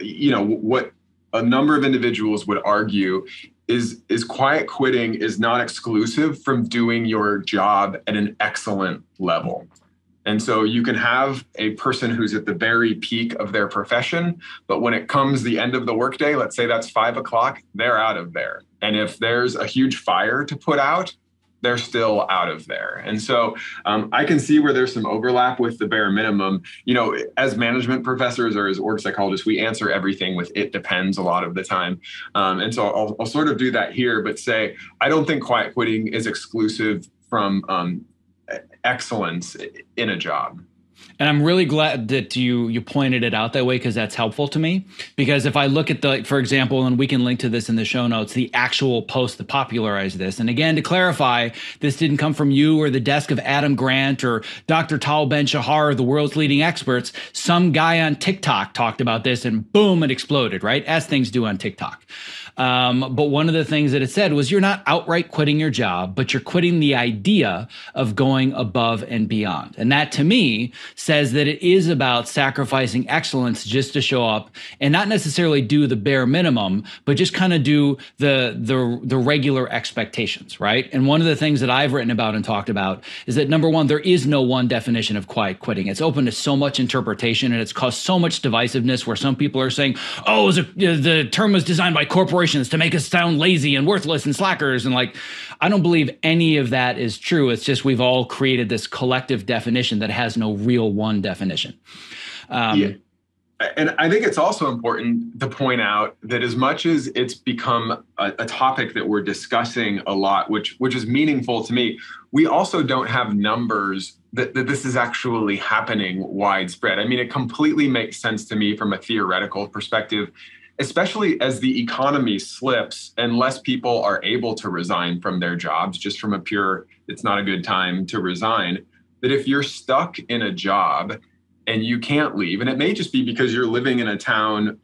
you know, what a number of individuals would argue is quiet quitting is not exclusive from doing your job at an excellent level. And so you can have a person who's at the very peak of their profession, but when it comes the end of the workday, let's say that's 5 o'clock, they're out of there. And if there's a huge fire to put out, they're still out of there. And so I can see where there's some overlap with the bare minimum. You know, as management professors or as org psychologists, we answer everything with "it depends" a lot of the time. And so I'll sort of do that here, but say, I don't think quiet quitting is exclusive from excellence in a job. And I'm really glad that you pointed it out that way, because that's helpful to me. Because if I look at the, for example, and we can link to this in the show notes, the actual post that popularized this. And again, to clarify, this didn't come from you or the desk of Adam Grant or Dr. Tal Ben-Shahar, the world's leading experts. Some guy on TikTok talked about this and boom, it exploded, right? As things do on TikTok. But one of the things that it said was, you're not outright quitting your job, but you're quitting the idea of going above and beyond. And that, to me, says that it is about sacrificing excellence just to show up and not necessarily do the bare minimum, but just kind of do the regular expectations, right? And one of the things that I've written about and talked about is that, number one, there is no one definition of quiet quitting. It's open to so much interpretation, and it's caused so much divisiveness, where some people are saying, oh, it was the term was designed by corporations to make us sound lazy and worthless and slackers. And like, I don't believe any of that is true. It's just we've all created this collective definition that has no real one definition. Yeah. And I think it's also important to point out that as much as it's become a topic that we're discussing a lot, which is meaningful to me, we also don't have numbers that this is actually happening widespread. I mean, it completely makes sense to me from a theoretical perspective, especially as the economy slips and less people are able to resign from their jobs just from a pure, it's not a good time to resign. That if you're stuck in a job and you can't leave, and it may just be because you're living in a town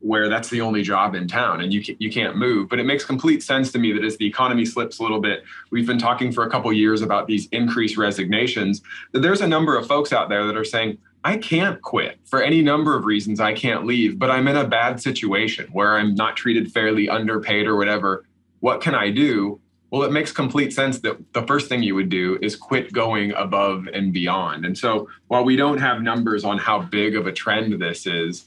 where that's the only job in town and you can't move, but it makes complete sense to me that as the economy slips a little bit, we've been talking for a couple of years about these increased resignations, that there's a number of folks out there that are saying, I can't quit for any number of reasons, I can't leave, but I'm in a bad situation where I'm not treated fairly, underpaid or whatever. What can I do? Well, it makes complete sense that the first thing you would do is quit going above and beyond. And so while we don't have numbers on how big of a trend this is,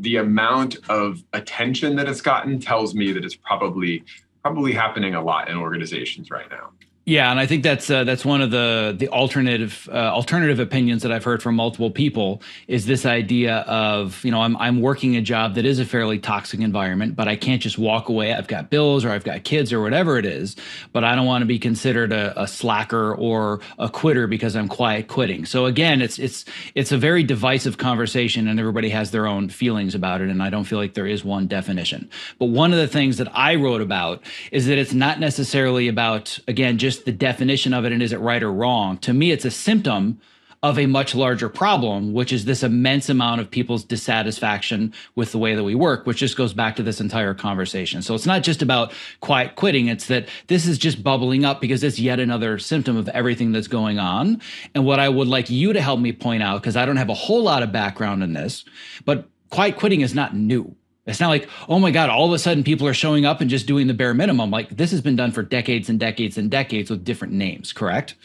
the amount of attention that it's gotten tells me that it's probably happening a lot in organizations right now. Yeah, and I think that's one of the alternative opinions that I've heard from multiple people, is this idea of, you know, I'm working a job that is a fairly toxic environment, but I can't just walk away. I've got bills or I've got kids or whatever it is, but I don't want to be considered a slacker or a quitter because I'm quiet quitting. So again, it's a very divisive conversation, and everybody has their own feelings about it, and I don't feel like there is one definition. But one of the things that I wrote about is that it's not necessarily about, again, just the definition of it and is it right or wrong. To me, it's a symptom of a much larger problem, which is this immense amount of people's dissatisfaction with the way that we work, which just goes back to this entire conversation. So it's not just about quiet quitting. It's that this is just bubbling up because it's yet another symptom of everything that's going on. And what I would like you to help me point out, because I don't have a whole lot of background in this, but quiet quitting is not new. It's not like, oh my God, all of a sudden people are showing up and just doing the bare minimum. Like, this has been done for decades and decades and decades with different names, correct?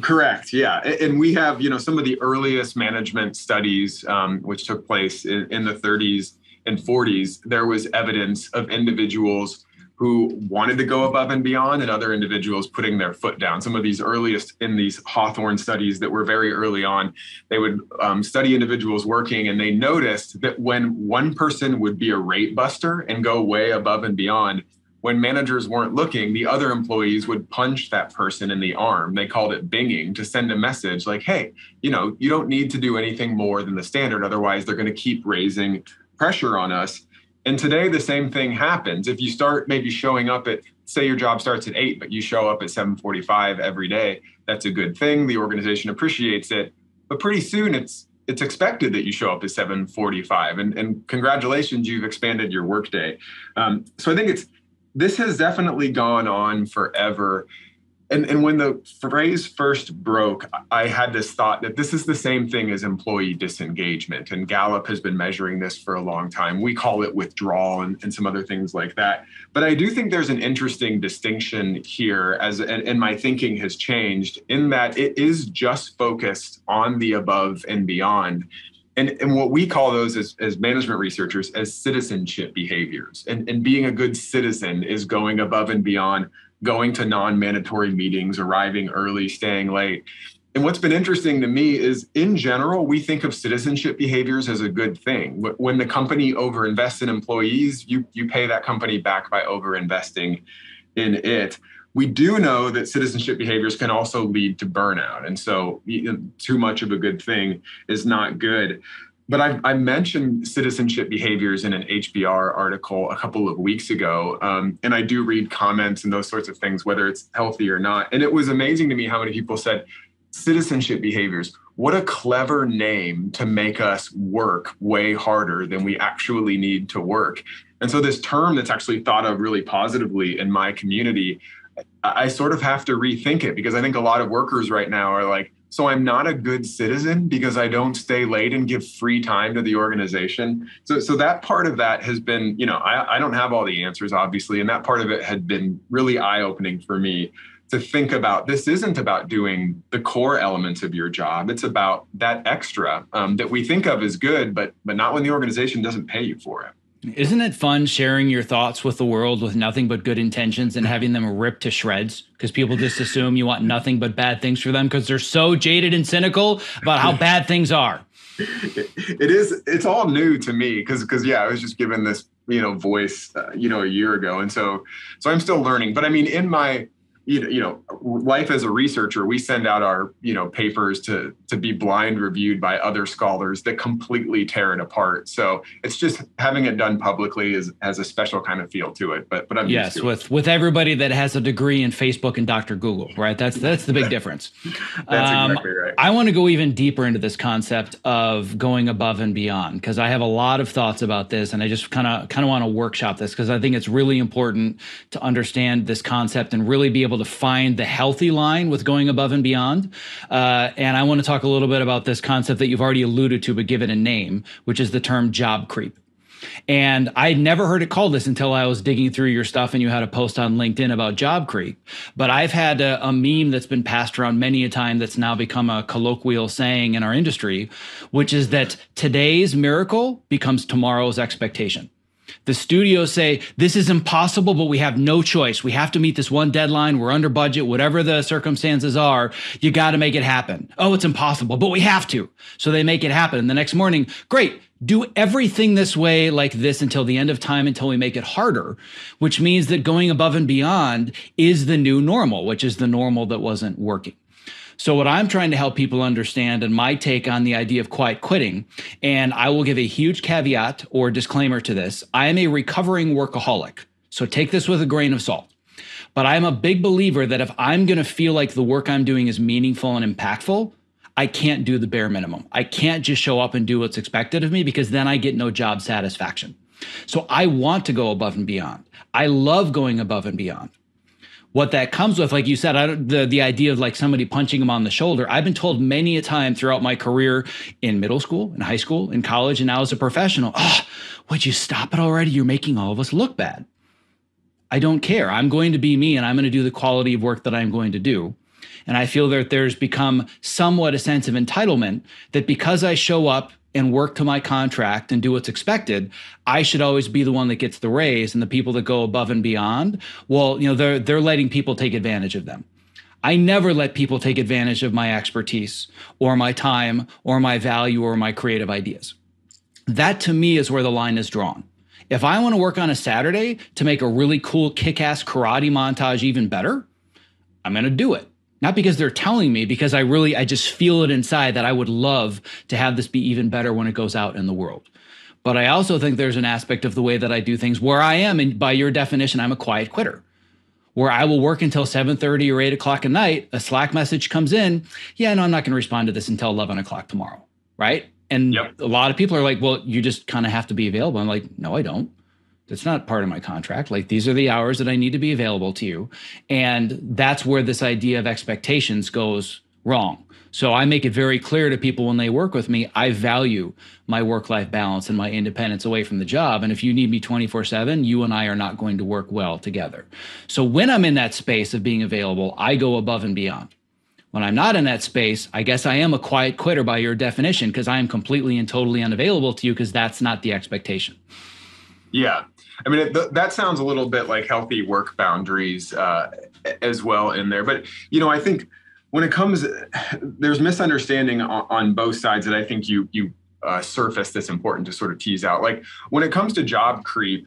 Correct, yeah. And we have, you know, some of the earliest management studies, which took place in the 30s and 40s, there was evidence of individuals who wanted to go above and beyond and other individuals putting their foot down. Some of these earliest in these Hawthorne studies that were very early on, they would study individuals working, and they noticed that when one person would be a rate buster and go way above and beyond, when managers weren't looking, the other employees would punch that person in the arm. They called it binging, to send a message like, hey, you know, you don't need to do anything more than the standard. Otherwise, they're going to keep raising pressure on us. And today, the same thing happens. If you start maybe showing up at, say your job starts at 8, but you show up at 7:45 every day, that's a good thing. The organization appreciates it. But pretty soon, it's expected that you show up at 7:45. And congratulations, you've expanded your workday. So I think this has definitely gone on forever. And when the phrase first broke, I had this thought that this is the same thing as employee disengagement. And Gallup has been measuring this for a long time. We call it withdrawal and some other things like that. But I do think there's an interesting distinction here, and my thinking has changed, in that it is just focused on the above and beyond. And what we call those as management researchers as citizenship behaviors. And being a good citizen is going above and beyond, going to non-mandatory meetings, arriving early, staying late. And what's been interesting to me is, in general, we think of citizenship behaviors as a good thing. When the company overinvests in employees, you pay that company back by overinvesting in it. We do know that citizenship behaviors can also lead to burnout. And so too much of a good thing is not good. But I mentioned citizenship behaviors in an HBR article a couple of weeks ago, and I do read comments and those sorts of things, whether it's healthy or not. And it was amazing to me how many people said, citizenship behaviors, what a clever name to make us work way harder than we actually need to work. And so this term that's actually thought of really positively in my community, I sort of have to rethink it, because I think a lot of workers right now are like, so I'm not a good citizen because I don't stay late and give free time to the organization. So that part of that has been, I don't have all the answers, obviously. And that part of it had been really eye-opening for me to think about. This isn't about doing the core elements of your job. It's about that extra that we think of as good, but not when the organization doesn't pay you for it. Isn't it fun sharing your thoughts with the world with nothing but good intentions and having them ripped to shreds because people just assume you want nothing but bad things for them because they're so jaded and cynical about how bad things are? It's all new to me because I was just given this, voice, a year ago. And so I'm still learning. But I mean, in my life as a researcher, we send out our, papers to be blind reviewed by other scholars that completely tear it apart. So it's just having it done publicly has a special kind of feel to it. But I'm used to it. With everybody that has a degree in Facebook and Dr. Google, right? That's the big difference. That's exactly right. I want to go even deeper into this concept of going above and beyond, because I have a lot of thoughts about this, and I just kind of want to workshop this because I think it's really important to understand this concept and really be able to find the healthy line with going above and beyond. And I want to talk a little bit about this concept that you've already alluded to, but give it a name, which is the term job creep. And I'd never heard it called this until I was digging through your stuff and you had a post on LinkedIn about job creep. But I've had a meme that's been passed around many a time that's now become a colloquial saying in our industry, which is that today's miracle becomes tomorrow's expectation. The studios say, this is impossible, but we have no choice. We have to meet this one deadline. We're under budget. Whatever the circumstances are, you got to make it happen. Oh, it's impossible, but we have to. So they make it happen. And the next morning, great. Do everything this way, like this, until the end of time, until we make it harder, which means that going above and beyond is the new normal, which is the normal that wasn't working. So what I'm trying to help people understand, and my take on the idea of quiet quitting, and I will give a huge caveat or disclaimer to this. I am a recovering workaholic, so take this with a grain of salt. But I'm a big believer that if I'm going to feel like the work I'm doing is meaningful and impactful, I can't do the bare minimum. I can't just show up and do what's expected of me, because then I get no job satisfaction. So I want to go above and beyond. I love going above and beyond. What that comes with, like you said, the idea of like somebody punching him on the shoulder. I've been told many a time throughout my career in middle school, in high school, in college, and now as a professional, would you stop it already? You're making all of us look bad. I don't care. I'm going to be me, and I'm going to do the quality of work that I'm going to do. And I feel that there's become somewhat a sense of entitlement that because I show up and work to my contract and do what's expected, I should always be the one that gets the raise, and the people that go above and beyond, well, they're letting people take advantage of them. I never let people take advantage of my expertise or my time or my value or my creative ideas. That to me is where the line is drawn. If I want to work on a Saturday to make a really cool kick-ass karate montage even better, I'm going to do it. Not because they're telling me, because I just feel it inside that I would love to have this be even better when it goes out in the world. But I also think there's an aspect of the way that I do things where I am, and by your definition, I'm a quiet quitter, where I will work until 7:30 or 8 o'clock at night. A Slack message comes in. Yeah, no, I'm not going to respond to this until 11 o'clock tomorrow, right? And yep. A lot of people are like, well, you just kind of have to be available. I'm like, no, I don't. It's not part of my contract. Like, these are the hours that I need to be available to you. And that's where this idea of expectations goes wrong. So I make it very clear to people when they work with me, I value my work-life balance and my independence away from the job. And if you need me 24/7, you and I are not going to work well together. So when I'm in that space of being available, I go above and beyond. When I'm not in that space, I guess I am a quiet quitter by your definition, because I am completely and totally unavailable to you because that's not the expectation. Yeah. I mean, that sounds a little bit like healthy work boundaries as well in there. But, you know, I think when it comes, there's misunderstanding on both sides that I think you surfaced that's important to sort of tease out. Like, when it comes to job creep,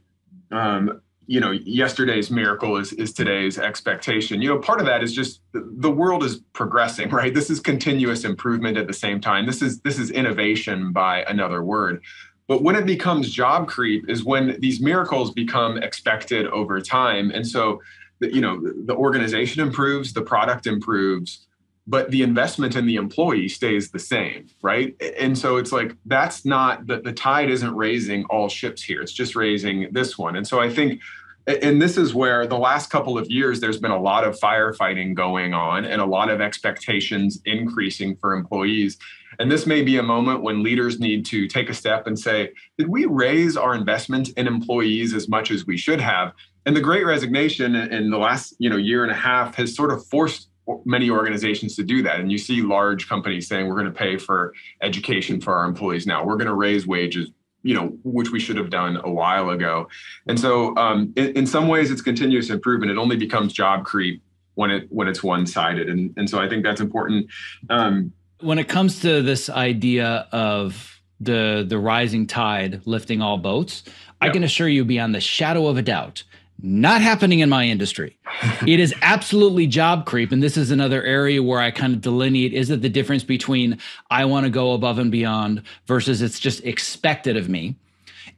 you know, yesterday's miracle is today's expectation. You know, part of that is just the world is progressing, right? This is continuous improvement at the same time. This is innovation by another word. But when it becomes job creep is when these miracles become expected over time. And so, you know, the organization improves, the product improves, but the investment in the employee stays the same, right? And so it's like, that's not, the tide isn't raising all ships here. It's just raising this one. And so I think, and this is where the last couple of years, there's been a lot of firefighting going on and a lot of expectations increasing for employees. And this may be a moment when leaders need to take a step and say, did we raise our investment in employees as much as we should have? And the Great Resignation in the last, you know, year and a half has sort of forced many organizations to do that. And you see large companies saying, we're going to pay for education for our employees now. We're going to raise wages, you know, which we should have done a while ago. And so in some ways, it's continuous improvement. It only becomes job creep when it's one-sided. And so I think that's important. When it comes to this idea of the rising tide lifting all boats, yep. I can assure you beyond the shadow of a doubt, not happening in my industry. It is absolutely job creep. And this is another area where I kind of delineate, is it the difference between I want to go above and beyond versus it's just expected of me.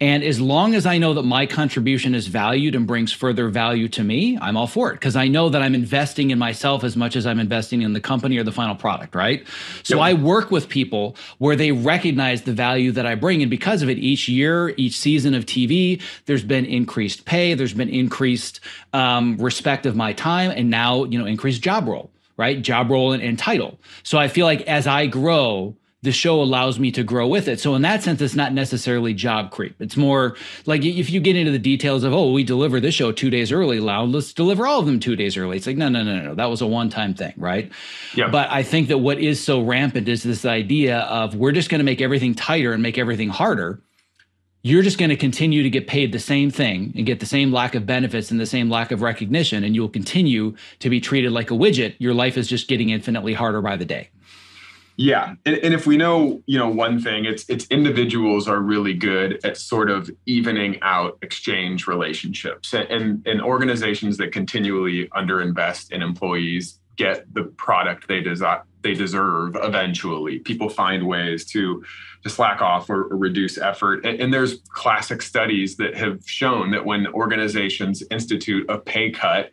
And as long as I know that my contribution is valued and brings further value to me, I'm all for it, because I know that I'm investing in myself as much as I'm investing in the company or the final product, right? So yeah. I work with people where they recognize the value that I bring. And because of it, each year, each season of TV, there's been increased pay, there's been increased respect of my time, and now, you know, increased job role, right? Job role and title. So I feel like as I grow, the show allows me to grow with it. So in that sense, it's not necessarily job creep. It's more like if you get into the details of, oh, we deliver this show 2 days early, now let's deliver all of them 2 days early. It's like, no. That was a one-time thing, right? Yeah. But I think that what is so rampant is this idea of we're just going to make everything tighter and make everything harder. You're just going to continue to get paid the same thing and get the same lack of benefits and the same lack of recognition, and you'll continue to be treated like a widget. Your life is just getting infinitely harder by the day. Yeah. And if we know, you know, one thing, it's individuals are really good at sort of evening out exchange relationships, and organizations that continually underinvest in employees get the product they deserve eventually. People find ways to slack off or reduce effort. And there's classic studies that have shown that when organizations institute a pay cut,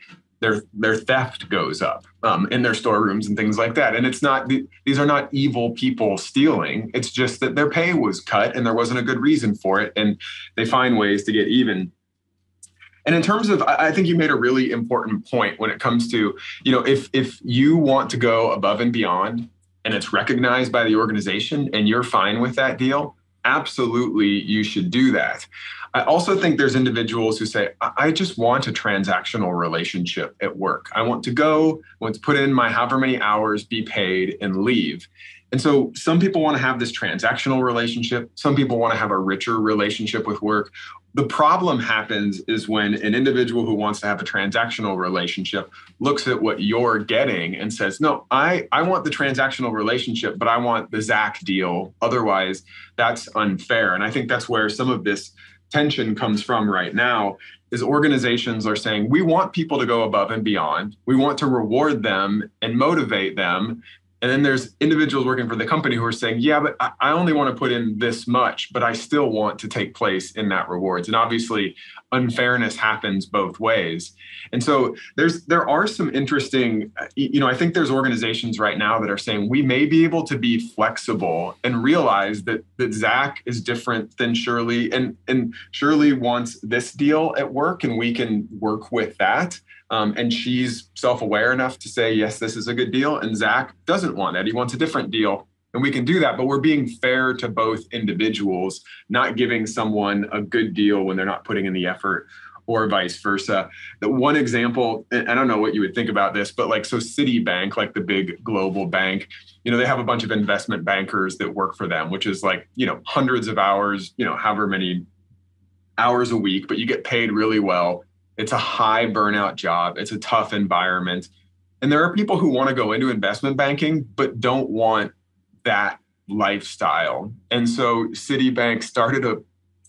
their theft goes up in their storerooms and things like that. And it's not, these are not evil people stealing. It's just that their pay was cut and there wasn't a good reason for it. And they find ways to get even. And in terms of, I think you made a really important point when it comes to, you know, if you want to go above and beyond and it's recognized by the organization and you're fine with that deal, absolutely, you should do that. I also think there's individuals who say, I just want a transactional relationship at work. I want to go, I want to put in my however many hours, be paid, and leave. And so some people want to have this transactional relationship. Some people want to have a richer relationship with work. The problem happens is when an individual who wants to have a transactional relationship looks at what you're getting and says, no, I want the transactional relationship, but I want the Zack deal. Otherwise, that's unfair. And I think that's where some of this tension comes from right now, is organizations are saying, we want people to go above and beyond. We want to reward them and motivate them. And then there's individuals working for the company who are saying, yeah, but I only want to put in this much, but I still want to take place in that rewards. And obviously unfairness happens both ways. And so there are some interesting, I think there's organizations right now that are saying we may be able to be flexible and realize that Zack is different than Shirley and Shirley wants this deal at work and we can work with that. And she's self-aware enough to say, yes, this is a good deal. And Zack doesn't want it. He wants a different deal. And we can do that. But we're being fair to both individuals, not giving someone a good deal when they're not putting in the effort or vice versa. The one example, and I don't know what you would think about this, but so Citibank, the big global bank, they have a bunch of investment bankers that work for them, which is hundreds of hours, however many hours a week, but you get paid really well. It's a high burnout job. It's a tough environment. And there are people who want to go into investment banking, but don't want that lifestyle. And so Citibank started a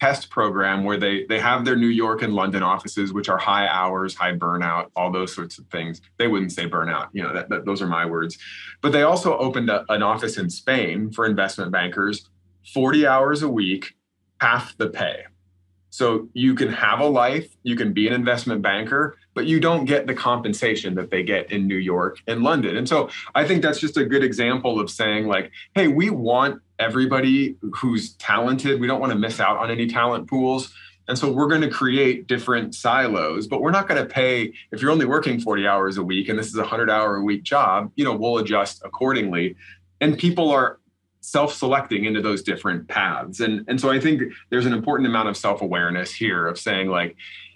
test program where they have their New York and London offices, which are high hours, high burnout, all those sorts of things. They wouldn't say burnout. Those are my words. But they also opened an office in Spain for investment bankers, 40 hours a week, half the pay. So you can have a life, you can be an investment banker, but you don't get the compensation that they get in New York and London. And so I think that's just a good example of saying hey, we want everybody who's talented. We don't want to miss out on any talent pools. And so we're going to create different silos, but we're not going to pay if you're only working 40 hours a week and this is a 100-hour-a-week job, we'll adjust accordingly. And people are self-selecting into those different paths. And so I think there's an important amount of self-awareness here of saying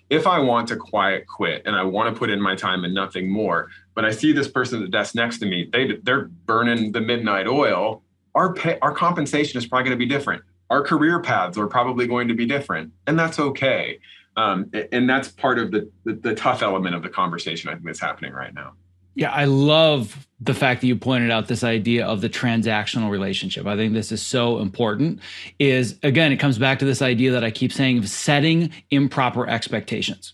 if I want to quiet quit and I want to put in my time and nothing more, but I see this person at the desk next to me, they're burning the midnight oil, our compensation is probably going to be different. Our career paths are probably going to be different. And that's okay. And that's part of the tough element of the conversation I think that's happening right now. Yeah, I love the fact that you pointed out this idea of the transactional relationship. I think this is so important. Again, it comes back to this idea that I keep saying of setting improper expectations.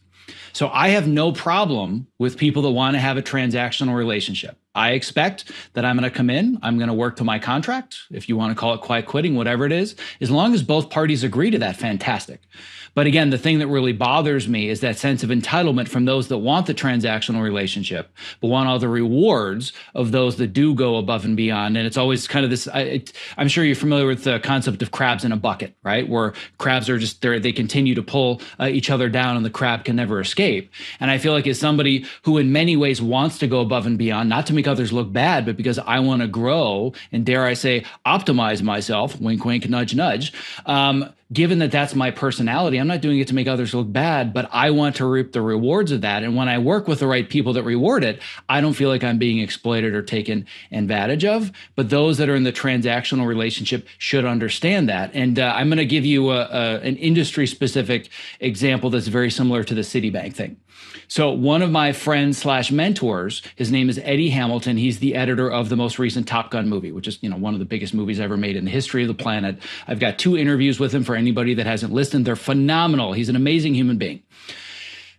So I have no problem with people that want to have a transactional relationship. I expect that I'm going to come in, I'm going to work to my contract, if you want to call it quiet quitting, whatever it is, as long as both parties agree to that, fantastic. But again, the thing that really bothers me is that sense of entitlement from those that want the transactional relationship, but want all the rewards of those that do go above and beyond. And it's always kind of this, I'm sure you're familiar with the concept of crabs in a bucket, right? Where crabs are just there, they continue to pull each other down and the crab can never escape. And I feel as somebody who in many ways wants to go above and beyond, not to make others look bad, but because I want to grow and dare I say, optimize myself, wink, wink, nudge, nudge. Given that that's my personality, I'm not doing it to make others look bad, but I want to reap the rewards of that. And when I work with the right people that reward it, I don't feel I'm being exploited or taken advantage of. But those that are in the transactional relationship should understand that. And I'm going to give you an industry-specific example that's very similar to the Citibank thing. So one of my friends / mentors, his name is Eddie Hamilton. He's the editor of the most recent Top Gun movie, which is one of the biggest movies ever made in the history of the planet. I've got 2 interviews with him for anybody that hasn't listened. They're phenomenal. He's an amazing human being.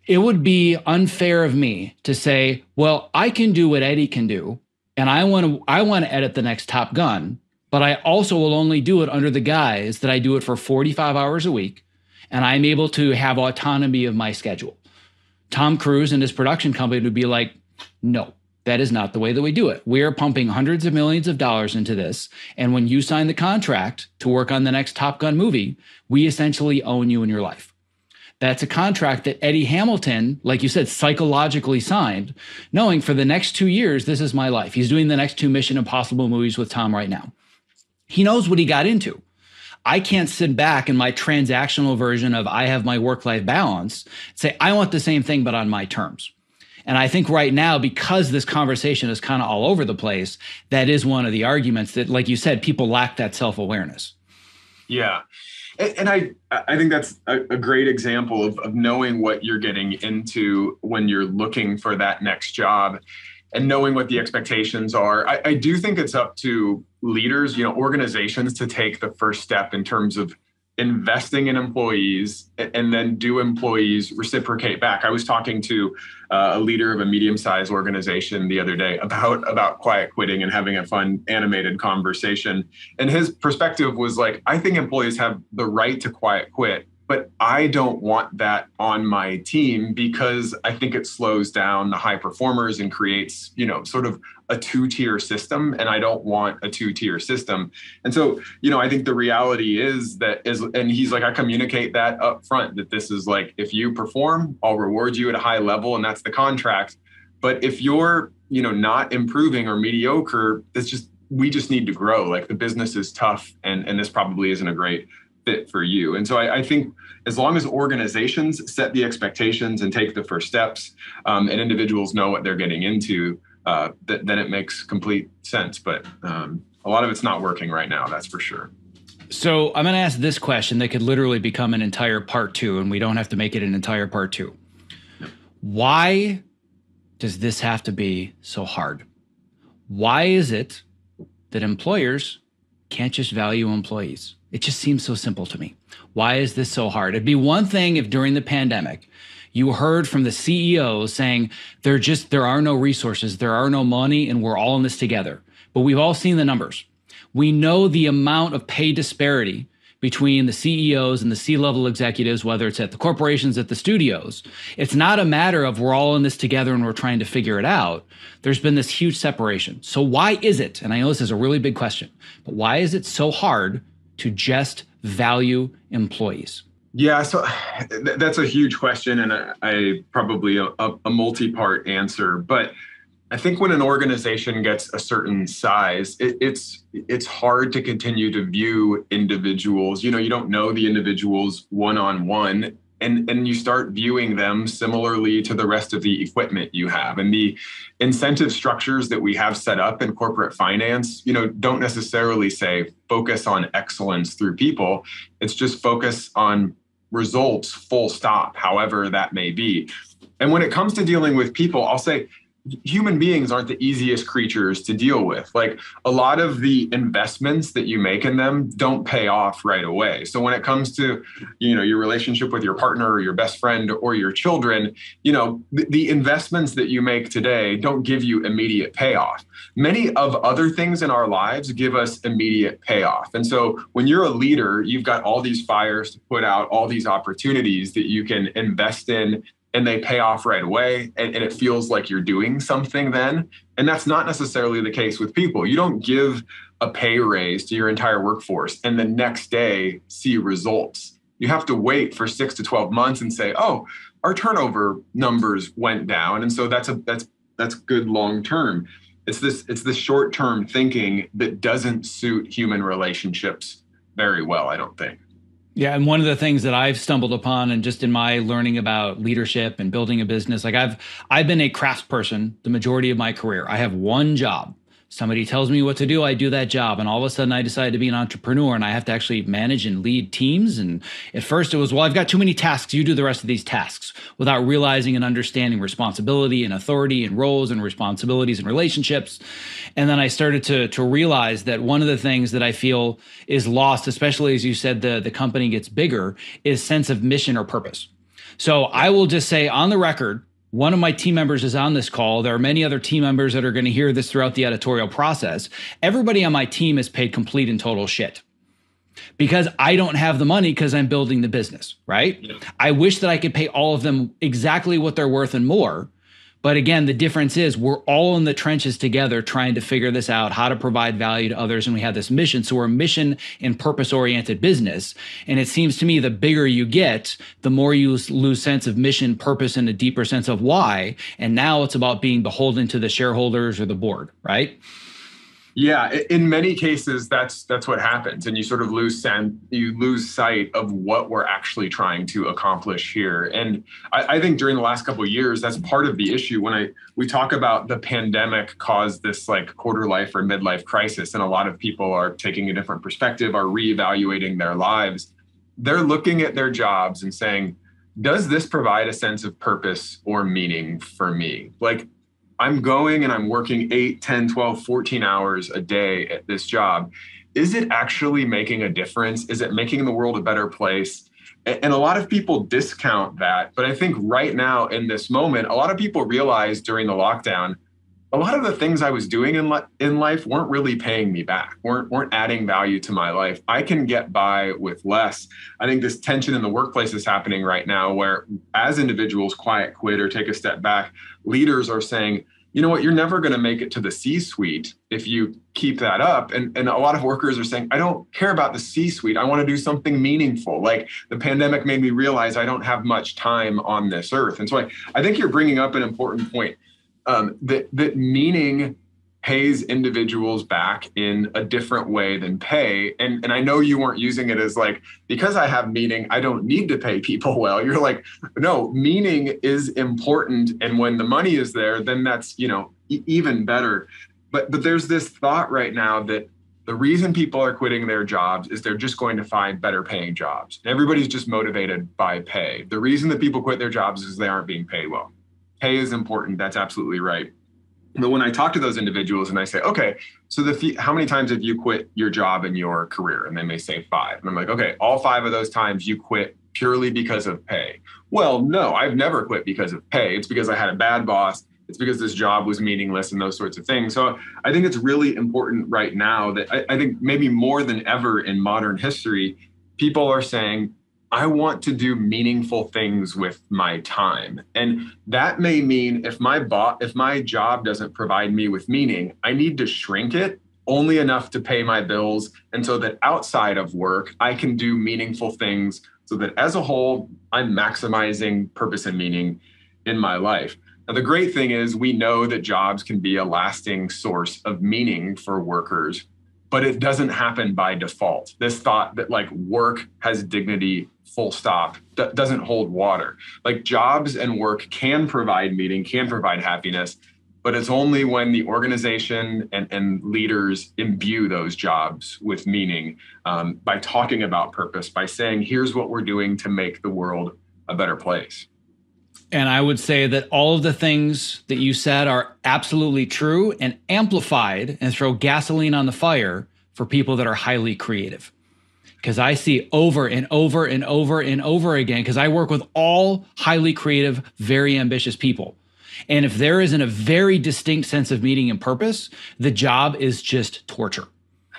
It would be unfair of me to say, well, I can do what Eddie can do, and I want to edit the next Top Gun, but I also will only do it under the guise that I do it for 45 hours a week, and I'm able to have autonomy of my schedule. Tom Cruise and his production company would be no, that is not the way that we do it. We are pumping hundreds of millions of dollars into this. And when you sign the contract to work on the next Top Gun movie, we essentially own you in your life. That's a contract that Eddie Hamilton, like you said, psychologically signed, knowing for the next 2 years, this is my life. He's doing the next 2 Mission Impossible movies with Tom right now. He knows what he got into. I can't sit back in my transactional version of I have my work-life balance, say I want the same thing, but on my terms. And I think right now, because this conversation is kind of all over the place, that is one of the arguments that, like you said, people lack that self-awareness. Yeah. And I think that's a great example of knowing what you're getting into when you're looking for that next job and knowing what the expectations are. I do think it's up to leaders, organizations to take the first step in terms of investing in employees, and then do employees reciprocate back? I was talking to a leader of a medium-sized organization the other day about quiet quitting and having a fun animated conversation. And his perspective was like, I think employees have the right to quiet quit, but I don't want that on my team because I think it slows down the high performers and creates, you know, sort of a two-tier system, and I don't want a two-tier system. And so, you know, I think the reality is that and he's like, I communicate that up front, that this is like, if you perform, I'll reward you at a high level, and that's the contract. But if you're, you know, not improving or mediocre, it's just, we just need to grow. Like, the business is tough, and this probably isn't a great fit for you. And so I think as long as organizations set the expectations and take the first steps, and individuals know what they're getting into, then it makes complete sense. But a lot of it's not working right now, that's for sure. So I'm going to ask this question that could literally become an entire part two, and we don't have to make it an entire part two. No. Why does this have to be so hard? Why is it that employers can't just value employees? It just seems so simple to me. Why is this so hard? It'd be one thing if during the pandemic, you heard from the CEO saying, there are no resources, there are no money, and we're all in this together. But we've all seen the numbers. We know the amount of pay disparity between the CEOs and the C-level executives, whether it's at the corporations, at the studios. It's not a matter of we're all in this together and we're trying to figure it out. There's been this huge separation. So why is it, and I know this is a really big question, but why is it so hard to just value employees? Yeah, so that's a huge question, and I probably a multi-part answer. But I think when an organization gets a certain size, it's hard to continue to view individuals. You know, you don't know the individuals one-on-one, and you start viewing them similarly to the rest of the equipment you have. And the incentive structures that we have set up in corporate finance, you know, don't necessarily say focus on excellence through people. It's just focus on results, full stop, however that may be. And when it comes to dealing with people, I'll say human beings aren't the easiest creatures to deal with. Like, a lot of the investments that you make in them don't pay off right away. So when it comes to, you know, your relationship with your partner or your best friend or your children, you know, the investments that you make today don't give you immediate payoff. Many of other things in our lives give us immediate payoff. And so when you're a leader, you've got all these fires to put out, all these opportunities that you can invest in, and they pay off right away, and it feels like you're doing something then. And that's not necessarily the case with people. You don't give a pay raise to your entire workforce and the next day see results. You have to wait for 6 to 12 months and say, oh, our turnover numbers went down, and so that's good long term. It's this short-term thinking that doesn't suit human relationships very well, I don't think. Yeah, and one of the things that I've stumbled upon, and just in my learning about leadership and building a business, like I've been a craftsperson the majority of my career. I have one job. Somebody tells me what to do, I do that job. And all of a sudden I decide to be an entrepreneur, and I have to actually manage and lead teams. And at first it was, well, I've got too many tasks, you do the rest of these tasks, without realizing and understanding responsibility and authority and roles and responsibilities and relationships. And then I started to realize that one of the things that I feel is lost, especially as you said, the company gets bigger, is sense of mission or purpose. So I will just say on the record, one of my team members is on this call. There are many other team members that are going to hear this throughout the editorial process. Everybody on my team is paid complete and total shit because I don't have the money because I'm building the business, right? Yeah. I wish that I could pay all of them exactly what they're worth and more. But again, the difference is we're all in the trenches together trying to figure this out, how to provide value to others. And we have this mission. So we're a mission and purpose-oriented business. And it seems to me the bigger you get, the more you lose sense of mission, purpose, and a deeper sense of why. And now it's about being beholden to the shareholders or the board, right? Yeah, in many cases, that's what happens. And you sort of lose sight of what we're actually trying to accomplish here. And I think during the last couple of years, that's part of the issue. When we talk about the pandemic caused this like quarter life or midlife crisis, and a lot of people are taking a different perspective, are reevaluating their lives. They're looking at their jobs and saying, does this provide a sense of purpose or meaning for me? Like, I'm going and I'm working 8, 10, 12, 14 hours a day at this job. is it actually making a difference? Is it making the world a better place? And a lot of people discount that. But I think right now in this moment, a lot of people realize during the lockdown, a lot of the things I was doing in life weren't really paying me back, weren't adding value to my life. I can get by with less. I think this tension in the workplace is happening right now where as individuals quiet quit or take a step back, leaders are saying, you know what, you're never going to make it to the C-suite if you keep that up. And a lot of workers are saying, I don't care about the C-suite. I want to do something meaningful. Like the pandemic made me realize I don't have much time on this earth. And so I think you're bringing up an important point. That meaning pays individuals back in a different way than pay. And I know you weren't using it as like, because I have meaning, I don't need to pay people well. You're like, no, meaning is important. And when the money is there, then that's, you know, even better. But there's this thought right now that the reason people are quitting their jobs is they're just going to find better paying jobs. Everybody's just motivated by pay. The reason that people quit their jobs is they aren't being paid well. Pay is important. That's absolutely right. But when I talk to those individuals and I say, okay, so how many times have you quit your job in your career? And they may say 5. And I'm like, okay, all 5 of those times you quit purely because of pay. Well, no, I've never quit because of pay. It's because I had a bad boss. It's because this job was meaningless and those sorts of things. So I think it's really important right now that I think maybe more than ever in modern history, people are saying, I want to do meaningful things with my time. And that may mean if my job doesn't provide me with meaning, I need to shrink it only enough to pay my bills. And so that outside of work, I can do meaningful things so that as a whole, I'm maximizing purpose and meaning in my life. Now, the great thing is we know that jobs can be a lasting source of meaning for workers, but it doesn't happen by default. This thought that like work has dignity, full stop, doesn't hold water. Like jobs and work can provide meaning, can provide happiness, but it's only when the organization and leaders imbue those jobs with meaning by talking about purpose, by saying, here's what we're doing to make the world a better place. And I would say that all of the things that you said are absolutely true and amplified and throw gasoline on the fire for people that are highly creative. Because I see over and over and over and over again, because I work with all highly creative, very ambitious people. And if there isn't a very distinct sense of meaning and purpose, the job is just torture.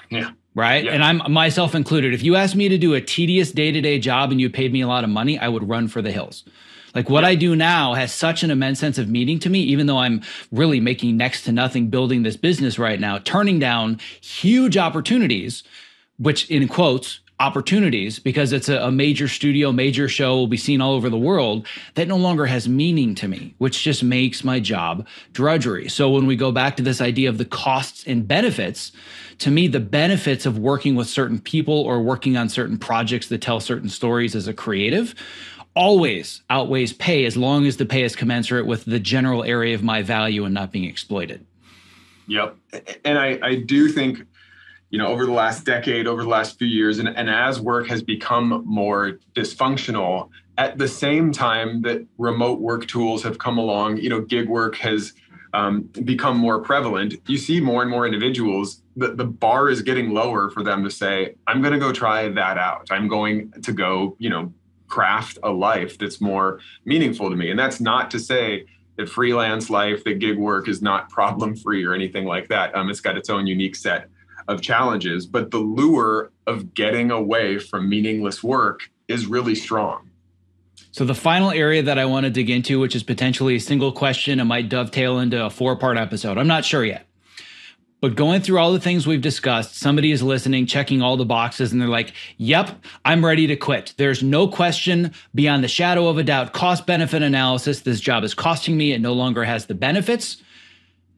Yeah. Right? Yeah. And I'm myself included. If you asked me to do a tedious day-to-day job and you paid me a lot of money, I would run for the hills. Like what I do now has such an immense sense of meaning to me, even though I'm really making next to nothing building this business right now, turning down huge opportunities, which in quotes, opportunities, because it's a major studio, major show will be seen all over the world that no longer has meaning to me, which just makes my job drudgery. So when we go back to this idea of the costs and benefits, to me, the benefits of working with certain people or working on certain projects that tell certain stories as a creative always outweighs pay as long as the pay is commensurate with the general area of my value and not being exploited. Yep. And I do think, you know, over the last decade, over the last few years, and as work has become more dysfunctional, at the same time that remote work tools have come along, you know, gig work has become more prevalent, you see more and more individuals, the bar is getting lower for them to say, I'm going to go try that out. I'm going to go, you know, craft a life that's more meaningful to me. And that's not to say that freelance life, that gig work is not problem-free or anything like that. It's got its own unique set of challenges, but the lure of getting away from meaningless work is really strong. So the final area that I want to dig into, which is potentially a single question and might dovetail into a 4-part episode, I'm not sure yet. But going through all the things we've discussed, somebody is listening, checking all the boxes, and they're like, yep, I'm ready to quit. There's no question beyond the shadow of a doubt, cost-benefit analysis. This job is costing me. It no longer has the benefits.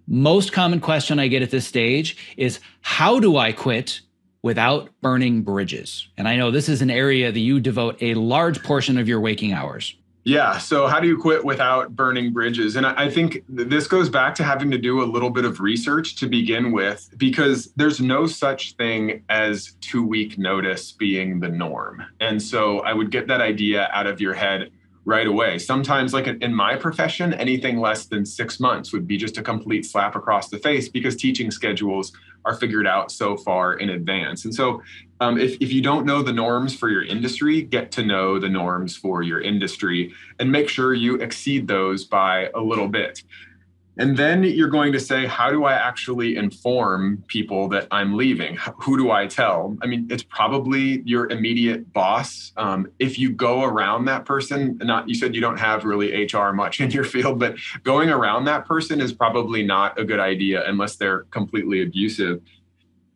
Most common question I get at this stage is, how do I quit without burning bridges? And I know this is an area that you devote a large portion of your waking hours. Yeah. So how do you quit without burning bridges? And I think this goes back to having to do a little bit of research to begin with, because there's no such thing as 2-week notice being the norm. And so I would get that idea out of your head right away. Sometimes, like in my profession, anything less than 6 months would be just a complete slap across the face because teaching schedules are figured out so far in advance. And so if you don't know the norms for your industry, get to know the norms for your industry and make sure you exceed those by a little bit. And then you're going to say, how do I actually inform people that I'm leaving? Who do I tell? I mean, it's probably your immediate boss. If you go around that person, you said you don't have really HR much in your field, but going around that person is probably not a good idea unless they're completely abusive.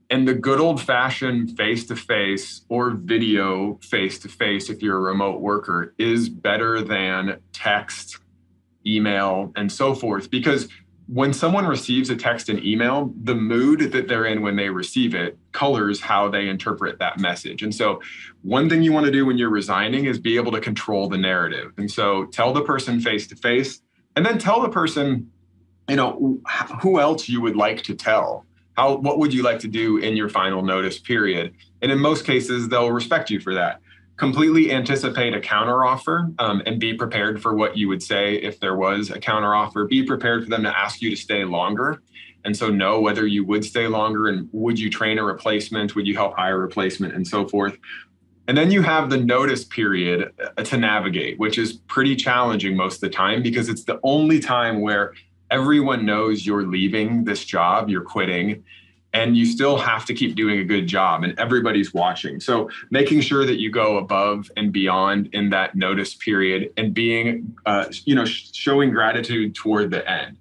And the good old-fashioned face-to-face or video face-to-face, if you're a remote worker, is better than text, email, and so forth. Because when someone receives a text and email, the mood that they're in when they receive it colors how they interpret that message. And so one thing you want to do when you're resigning is be able to control the narrative. And so tell the person face to face, and then tell the person, you know, who else you would like to tell. What would you like to do in your final notice period? And in most cases, they'll respect you for that. Completely anticipate a counteroffer and be prepared for what you would say if there was a counteroffer. Be prepared for them to ask you to stay longer. And so know whether you would stay longer and would you train a replacement? Would you help hire a replacement and so forth? And then you have the notice period to navigate, which is pretty challenging most of the time because it's the only time where everyone knows you're leaving this job, you're quitting. And you still have to keep doing a good job and everybody's watching. So making sure that you go above and beyond in that notice period and being, showing gratitude toward the end.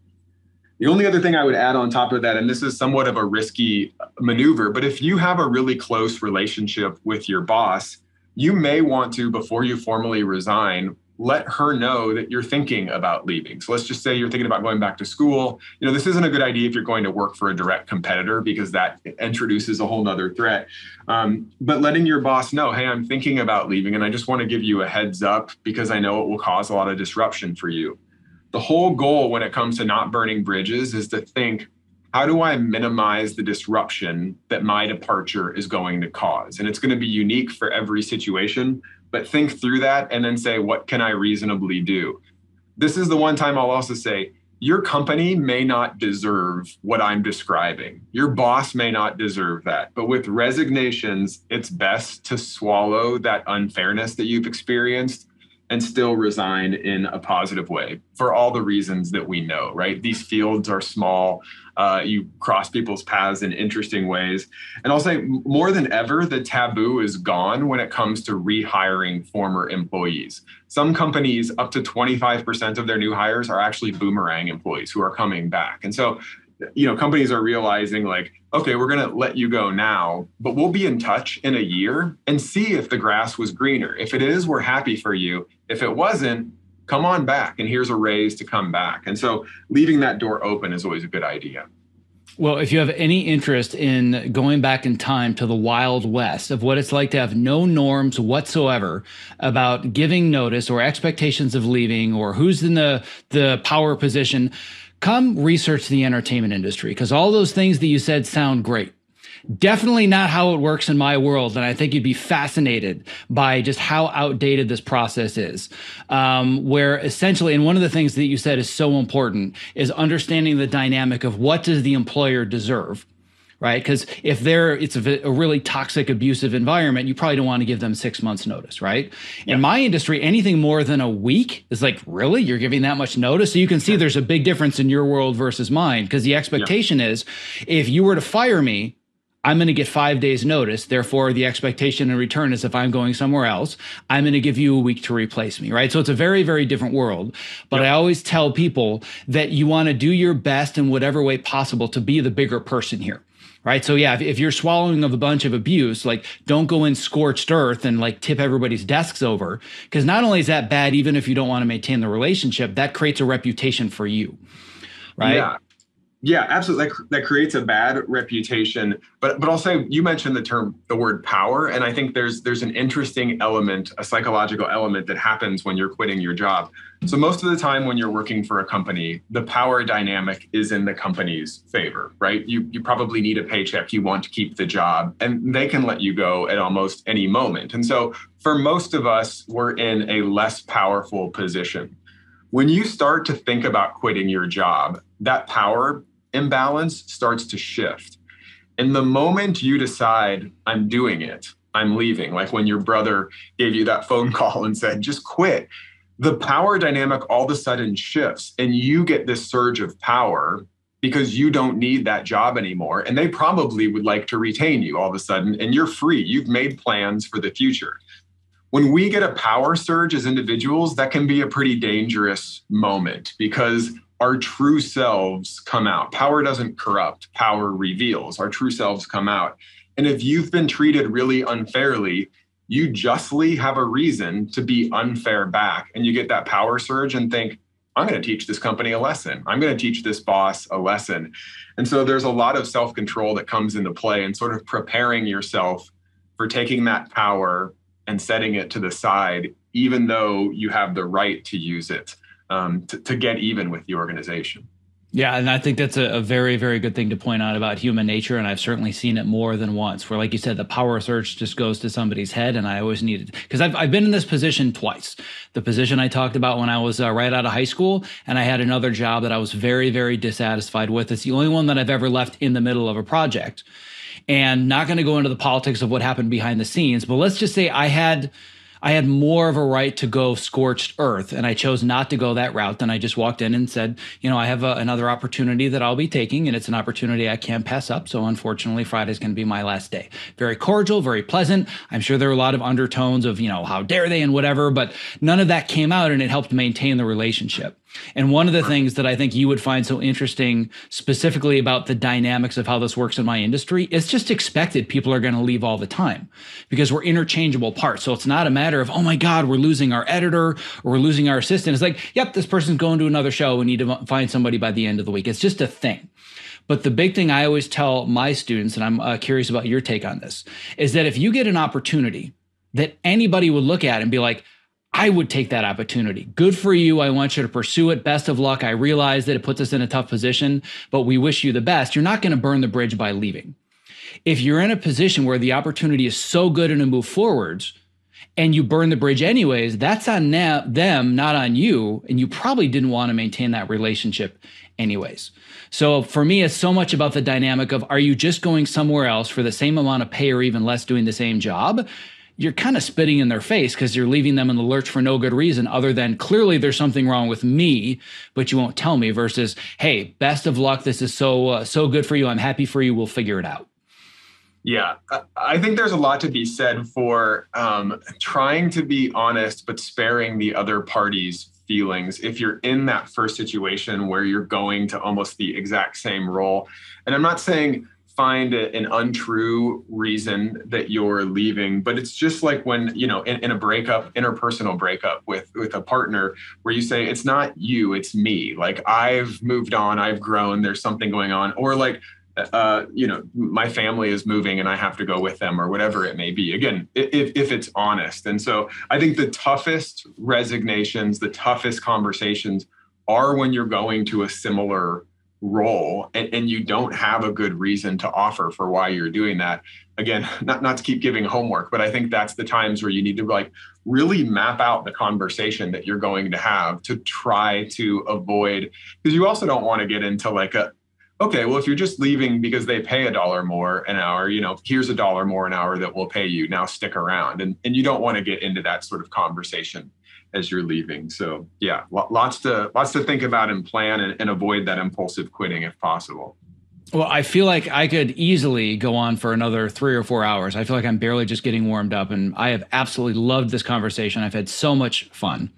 The only other thing I would add on top of that, and this is somewhat of a risky maneuver, but if you have a really close relationship with your boss, you may want to, before you formally resign, let her know that you're thinking about leaving. So let's just say you're thinking about going back to school. You know, this isn't a good idea if you're going to work for a direct competitor because that introduces a whole nother threat. But letting your boss know, hey, I'm thinking about leaving and I just want to give you a heads up because I know it will cause a lot of disruption for you. The whole goal when it comes to not burning bridges is to think, how do I minimize the disruption that my departure is going to cause? And it's going to be unique for every situation. But think through that and then say, what can I reasonably do? This is the one time I'll also say, your company may not deserve what I'm describing. Your boss may not deserve that. But with resignations, it's best to swallow that unfairness that you've experienced and still resign in a positive way for all the reasons that we know, right? These fields are small. You cross people's paths in interesting ways. And I'll say more than ever, the taboo is gone when it comes to rehiring former employees. Some companies, up to 25% of their new hires are actually boomerang employees who are coming back. And so, you know, companies are realizing like, okay, we're going to let you go now, but we'll be in touch in a year and see if the grass was greener. If it is, we're happy for you. If it wasn't, come on back. And here's a raise to come back. And so leaving that door open is always a good idea. Well, if you have any interest in going back in time to the Wild West of what it's like to have no norms whatsoever about giving notice or expectations of leaving or who's in the power position, come research the entertainment industry, because all those things that you said sound great. Definitely not how it works in my world, and I think you'd be fascinated by just how outdated this process is, where essentially, and one of the things that you said is so important, is understanding the dynamic of what does the employer deserve, right? Because if it's a really toxic, abusive environment, you probably don't want to give them 6 months notice, right? Yeah. In my industry, anything more than a week is like, really? You're giving that much notice? So you can see there's a big difference in your world versus mine, because the expectation is if you were to fire me, I'm going to get 5 days notice. Therefore, the expectation in return is if I'm going somewhere else, I'm going to give you a week to replace me, right? So it's a very, very different world. But I always tell people that you want to do your best in whatever way possible to be the bigger person here. Right. So, yeah, if you're swallowing of a bunch of abuse, like don't go in scorched earth and like tip everybody's desks over, because not only is that bad, even if you don't want to maintain the relationship, that creates a reputation for you. Right. Yeah. Yeah, absolutely. That creates a bad reputation. But I'll say you mentioned the word power. And I think there's an interesting element, a psychological element that happens when you're quitting your job. So most of the time when you're working for a company, the power dynamic is in the company's favor, right? You probably need a paycheck. You want to keep the job and they can let you go at almost any moment. And so for most of us, we're in a less powerful position. When you start to think about quitting your job, that power imbalance starts to shift. And the moment you decide, I'm doing it, I'm leaving, like when your brother gave you that phone call and said, just quit, the power dynamic all of a sudden shifts and you get this surge of power because you don't need that job anymore. And they probably would like to retain you all of a sudden, and you're free. You've made plans for the future. When we get a power surge as individuals, that can be a pretty dangerous moment because our true selves come out. Power doesn't corrupt, power reveals. Our true selves come out. And if you've been treated really unfairly, you justly have a reason to be unfair back. And you get that power surge and think, I'm going to teach this company a lesson. I'm going to teach this boss a lesson. And so there's a lot of self-control that comes into play and sort of preparing yourself for taking that power and setting it to the side, even though you have the right to use it to get even with the organization. Yeah, and I think that's a very, very good thing to point out about human nature, and I've certainly seen it more than once, where, like you said, the power surge just goes to somebody's head, and I always needed, because I've been in this position twice. The position I talked about when I was right out of high school, and I had another job that I was very, very dissatisfied with. It's the only one that I've ever left in the middle of a project. And not going to go into the politics of what happened behind the scenes, but let's just say I had more of a right to go scorched earth, and I chose not to go that route. And I just walked in and said, you know, I have another opportunity that I'll be taking, and it's an opportunity I can't pass up. So unfortunately, Friday's going to be my last day. Very cordial, very pleasant. I'm sure there were a lot of undertones of, you know, how dare they and whatever, but none of that came out, and it helped maintain the relationship. And one of the things that I think you would find so interesting specifically about the dynamics of how this works in my industry, it's just expected people are going to leave all the time because we're interchangeable parts. So it's not a matter of, oh my God, we're losing our editor or we're losing our assistant. It's like, yep, this person's going to another show. We need to find somebody by the end of the week. It's just a thing. But the big thing I always tell my students, and I'm curious about your take on this, is that if you get an opportunity that anybody would look at and be like, I would take that opportunity. Good for you. I want you to pursue it. Best of luck. I realize that it puts us in a tough position, but we wish you the best. You're not going to burn the bridge by leaving. If you're in a position where the opportunity is so good and to move forwards and you burn the bridge anyways, that's on them, not on you. And you probably didn't want to maintain that relationship anyways. So for me, it's so much about the dynamic of, are you just going somewhere else for the same amount of pay or even less doing the same job? You're kind of spitting in their face because you're leaving them in the lurch for no good reason other than clearly there's something wrong with me, but you won't tell me, versus, hey, best of luck. This is so good for you. I'm happy for you. We'll figure it out. Yeah, I think there's a lot to be said for trying to be honest, but sparing the other party's feelings if you're in that first situation where you're going to almost the exact same role. And I'm not saying find an untrue reason that you're leaving, but it's just like when, you know, in a breakup, interpersonal breakup with a partner, where you say, it's not you, it's me. Like, I've moved on, I've grown, there's something going on. Or like, you know, my family is moving and I have to go with them, or whatever it may be. Again, if it's honest. And so I think the toughest resignations, the toughest conversations are when you're going to a similar role and you don't have a good reason to offer for why you're doing that. Again, not to keep giving homework, but I think that's the times where you need to like really map out the conversation that you're going to have to try to avoid, because you also don't want to get into like a, okay, well, if you're just leaving because they pay $1 more an hour, you know, here's $1 more an hour that we'll pay you, now stick around. And you don't want to get into that sort of conversation as you're leaving. So yeah, lots to think about and plan, and avoid that impulsive quitting if possible. Well, I feel like I could easily go on for another 3 or 4 hours. I feel like I'm barely just getting warmed up, and I have absolutely loved this conversation. I've had so much fun.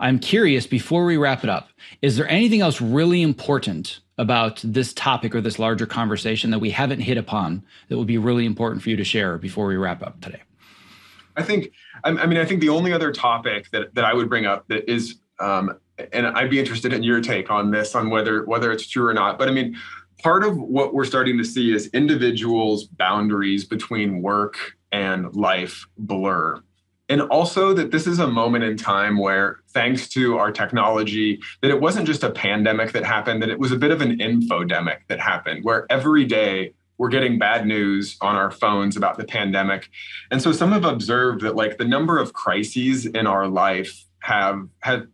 I'm curious, before we wrap it up, is there anything else really important about this topic or this larger conversation that we haven't hit upon that would be really important for you to share before we wrap up today? I think the only other topic that I would bring up that is, and I'd be interested in your take on this, on whether it's true or not. But I mean, part of what we're starting to see is individuals' boundaries between work and life blur. And also that this is a moment in time where, thanks to our technology, that it wasn't just a pandemic that happened, that it was a bit of an infodemic that happened, where every day we're getting bad news on our phones about the pandemic. And so some have observed that like the number of crises in our life have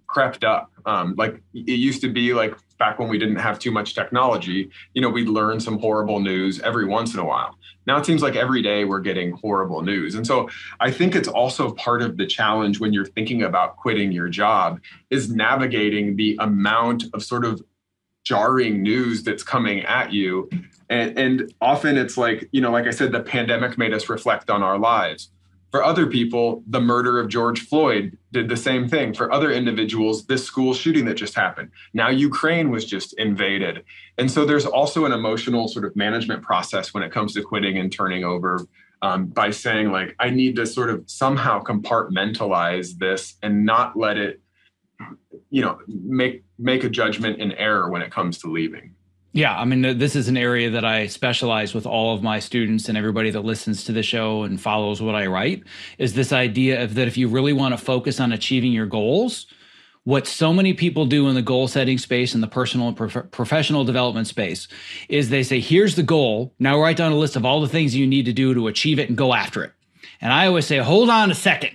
crept up. Like it used to be like back when we didn't have too much technology, you know, we'd learn some horrible news every once in a while. Now it seems like every day we're getting horrible news. And so I think it's also part of the challenge when you're thinking about quitting your job is navigating the amount of sort of jarring news that's coming at you. And often it's like, you know, like I said, the pandemic made us reflect on our lives. For other people, the murder of George Floyd did the same thing. For other individuals, this school shooting that just happened. Now Ukraine was just invaded. And so there's also an emotional sort of management process when it comes to quitting and turning over by saying like, I need to sort of somehow compartmentalize this and not let it, you know, make a judgment in error when it comes to leaving. Yeah, I mean, this is an area that I specialize with all of my students and everybody that listens to the show and follows what I write, is this idea of that if you really want to focus on achieving your goals, what so many people do in the goal setting space and the personal and professional development space is they say, here's the goal. Now write down a list of all the things you need to do to achieve it and go after it. And I always say, hold on a second.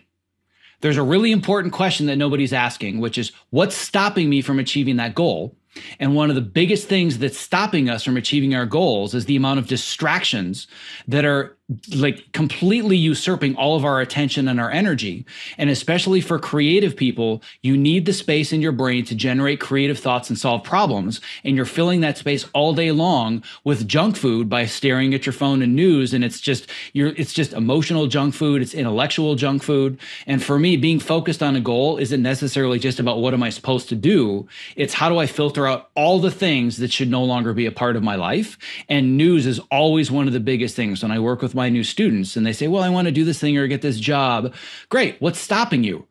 There's a really important question that nobody's asking, which is what's stopping me from achieving that goal? And one of the biggest things that's stopping us from achieving our goals is the amount of distractions that are like completely usurping all of our attention and our energy. And especially for creative people, you need the space in your brain to generate creative thoughts and solve problems. And you're filling that space all day long with junk food by staring at your phone and news. And it's just emotional junk food. It's intellectual junk food. And for me, being focused on a goal isn't necessarily just about what am I supposed to do? It's how do I filter out all the things that should no longer be a part of my life? And news is always one of the biggest things. When I work with my new students and they say, well, I want to do this thing or get this job. Great. What's stopping you?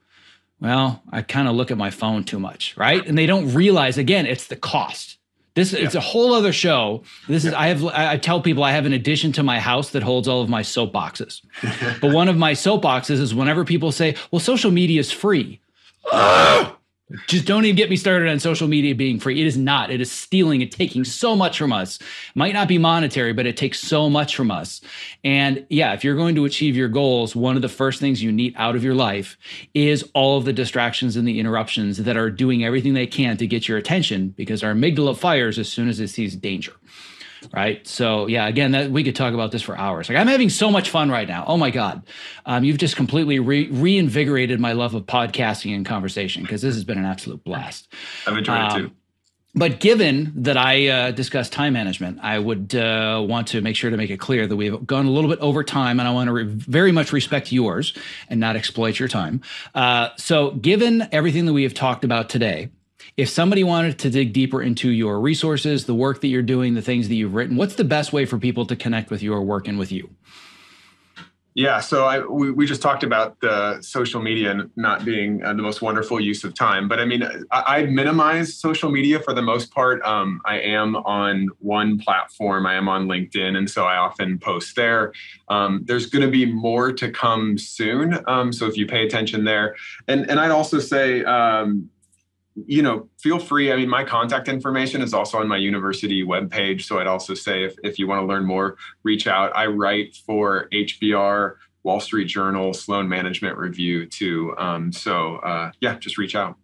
Well, I kind of look at my phone too much, right? And they don't realize, again, it's the cost. It's a whole other show. I tell people I have an addition to my house that holds all of my soapboxes. But one of my soapboxes is whenever people say, well, social media is free. Just don't even get me started on social media being free. It is not. It is stealing and taking so much from us. Might not be monetary, but it takes so much from us. And yeah, if you're going to achieve your goals, one of the first things you need out of your life is all of the distractions and the interruptions that are doing everything they can to get your attention, because our amygdala fires as soon as it sees danger. Right. So, yeah, again, we could talk about this for hours. Like, I'm having so much fun right now. Oh, my God. You've just completely reinvigorated my love of podcasting and conversation, because this has been an absolute blast. I've enjoyed it, too. But given that I discussed time management, I would want to make sure to make it clear that we've gone a little bit over time, and I want to very much respect yours and not exploit your time. So given everything that we have talked about today, if somebody wanted to dig deeper into your resources, the work that you're doing, the things that you've written, what's the best way for people to connect with you or work in with you? Yeah, so we just talked about the social media not being the most wonderful use of time. But I mean, I minimize social media for the most part. I am on one platform. I am on LinkedIn. And so I often post there. There's going to be more to come soon. So if you pay attention there. And I'd also say, you know, feel free. I mean, my contact information is also on my university webpage. So I'd also say if you want to learn more, reach out. I write for HBR, Wall Street Journal, Sloan Management Review too. So just reach out.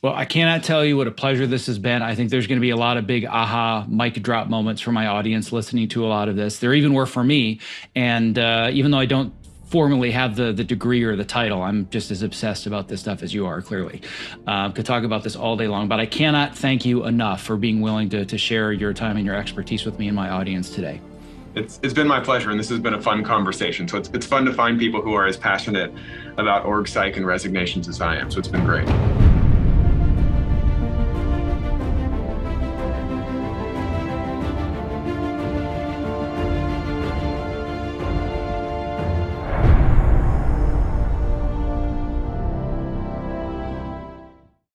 Well, I cannot tell you what a pleasure this has been. I think there's going to be a lot of big aha mic drop moments for my audience listening to a lot of this. There even were for me. And even though I don't formally have the degree or the title, I'm just as obsessed about this stuff as you are, clearly. Could talk about this all day long, but I cannot thank you enough for being willing to share your time and your expertise with me and my audience today. It's been my pleasure, and this has been a fun conversation. So it's fun to find people who are as passionate about org psych and resignations as I am. So it's been great.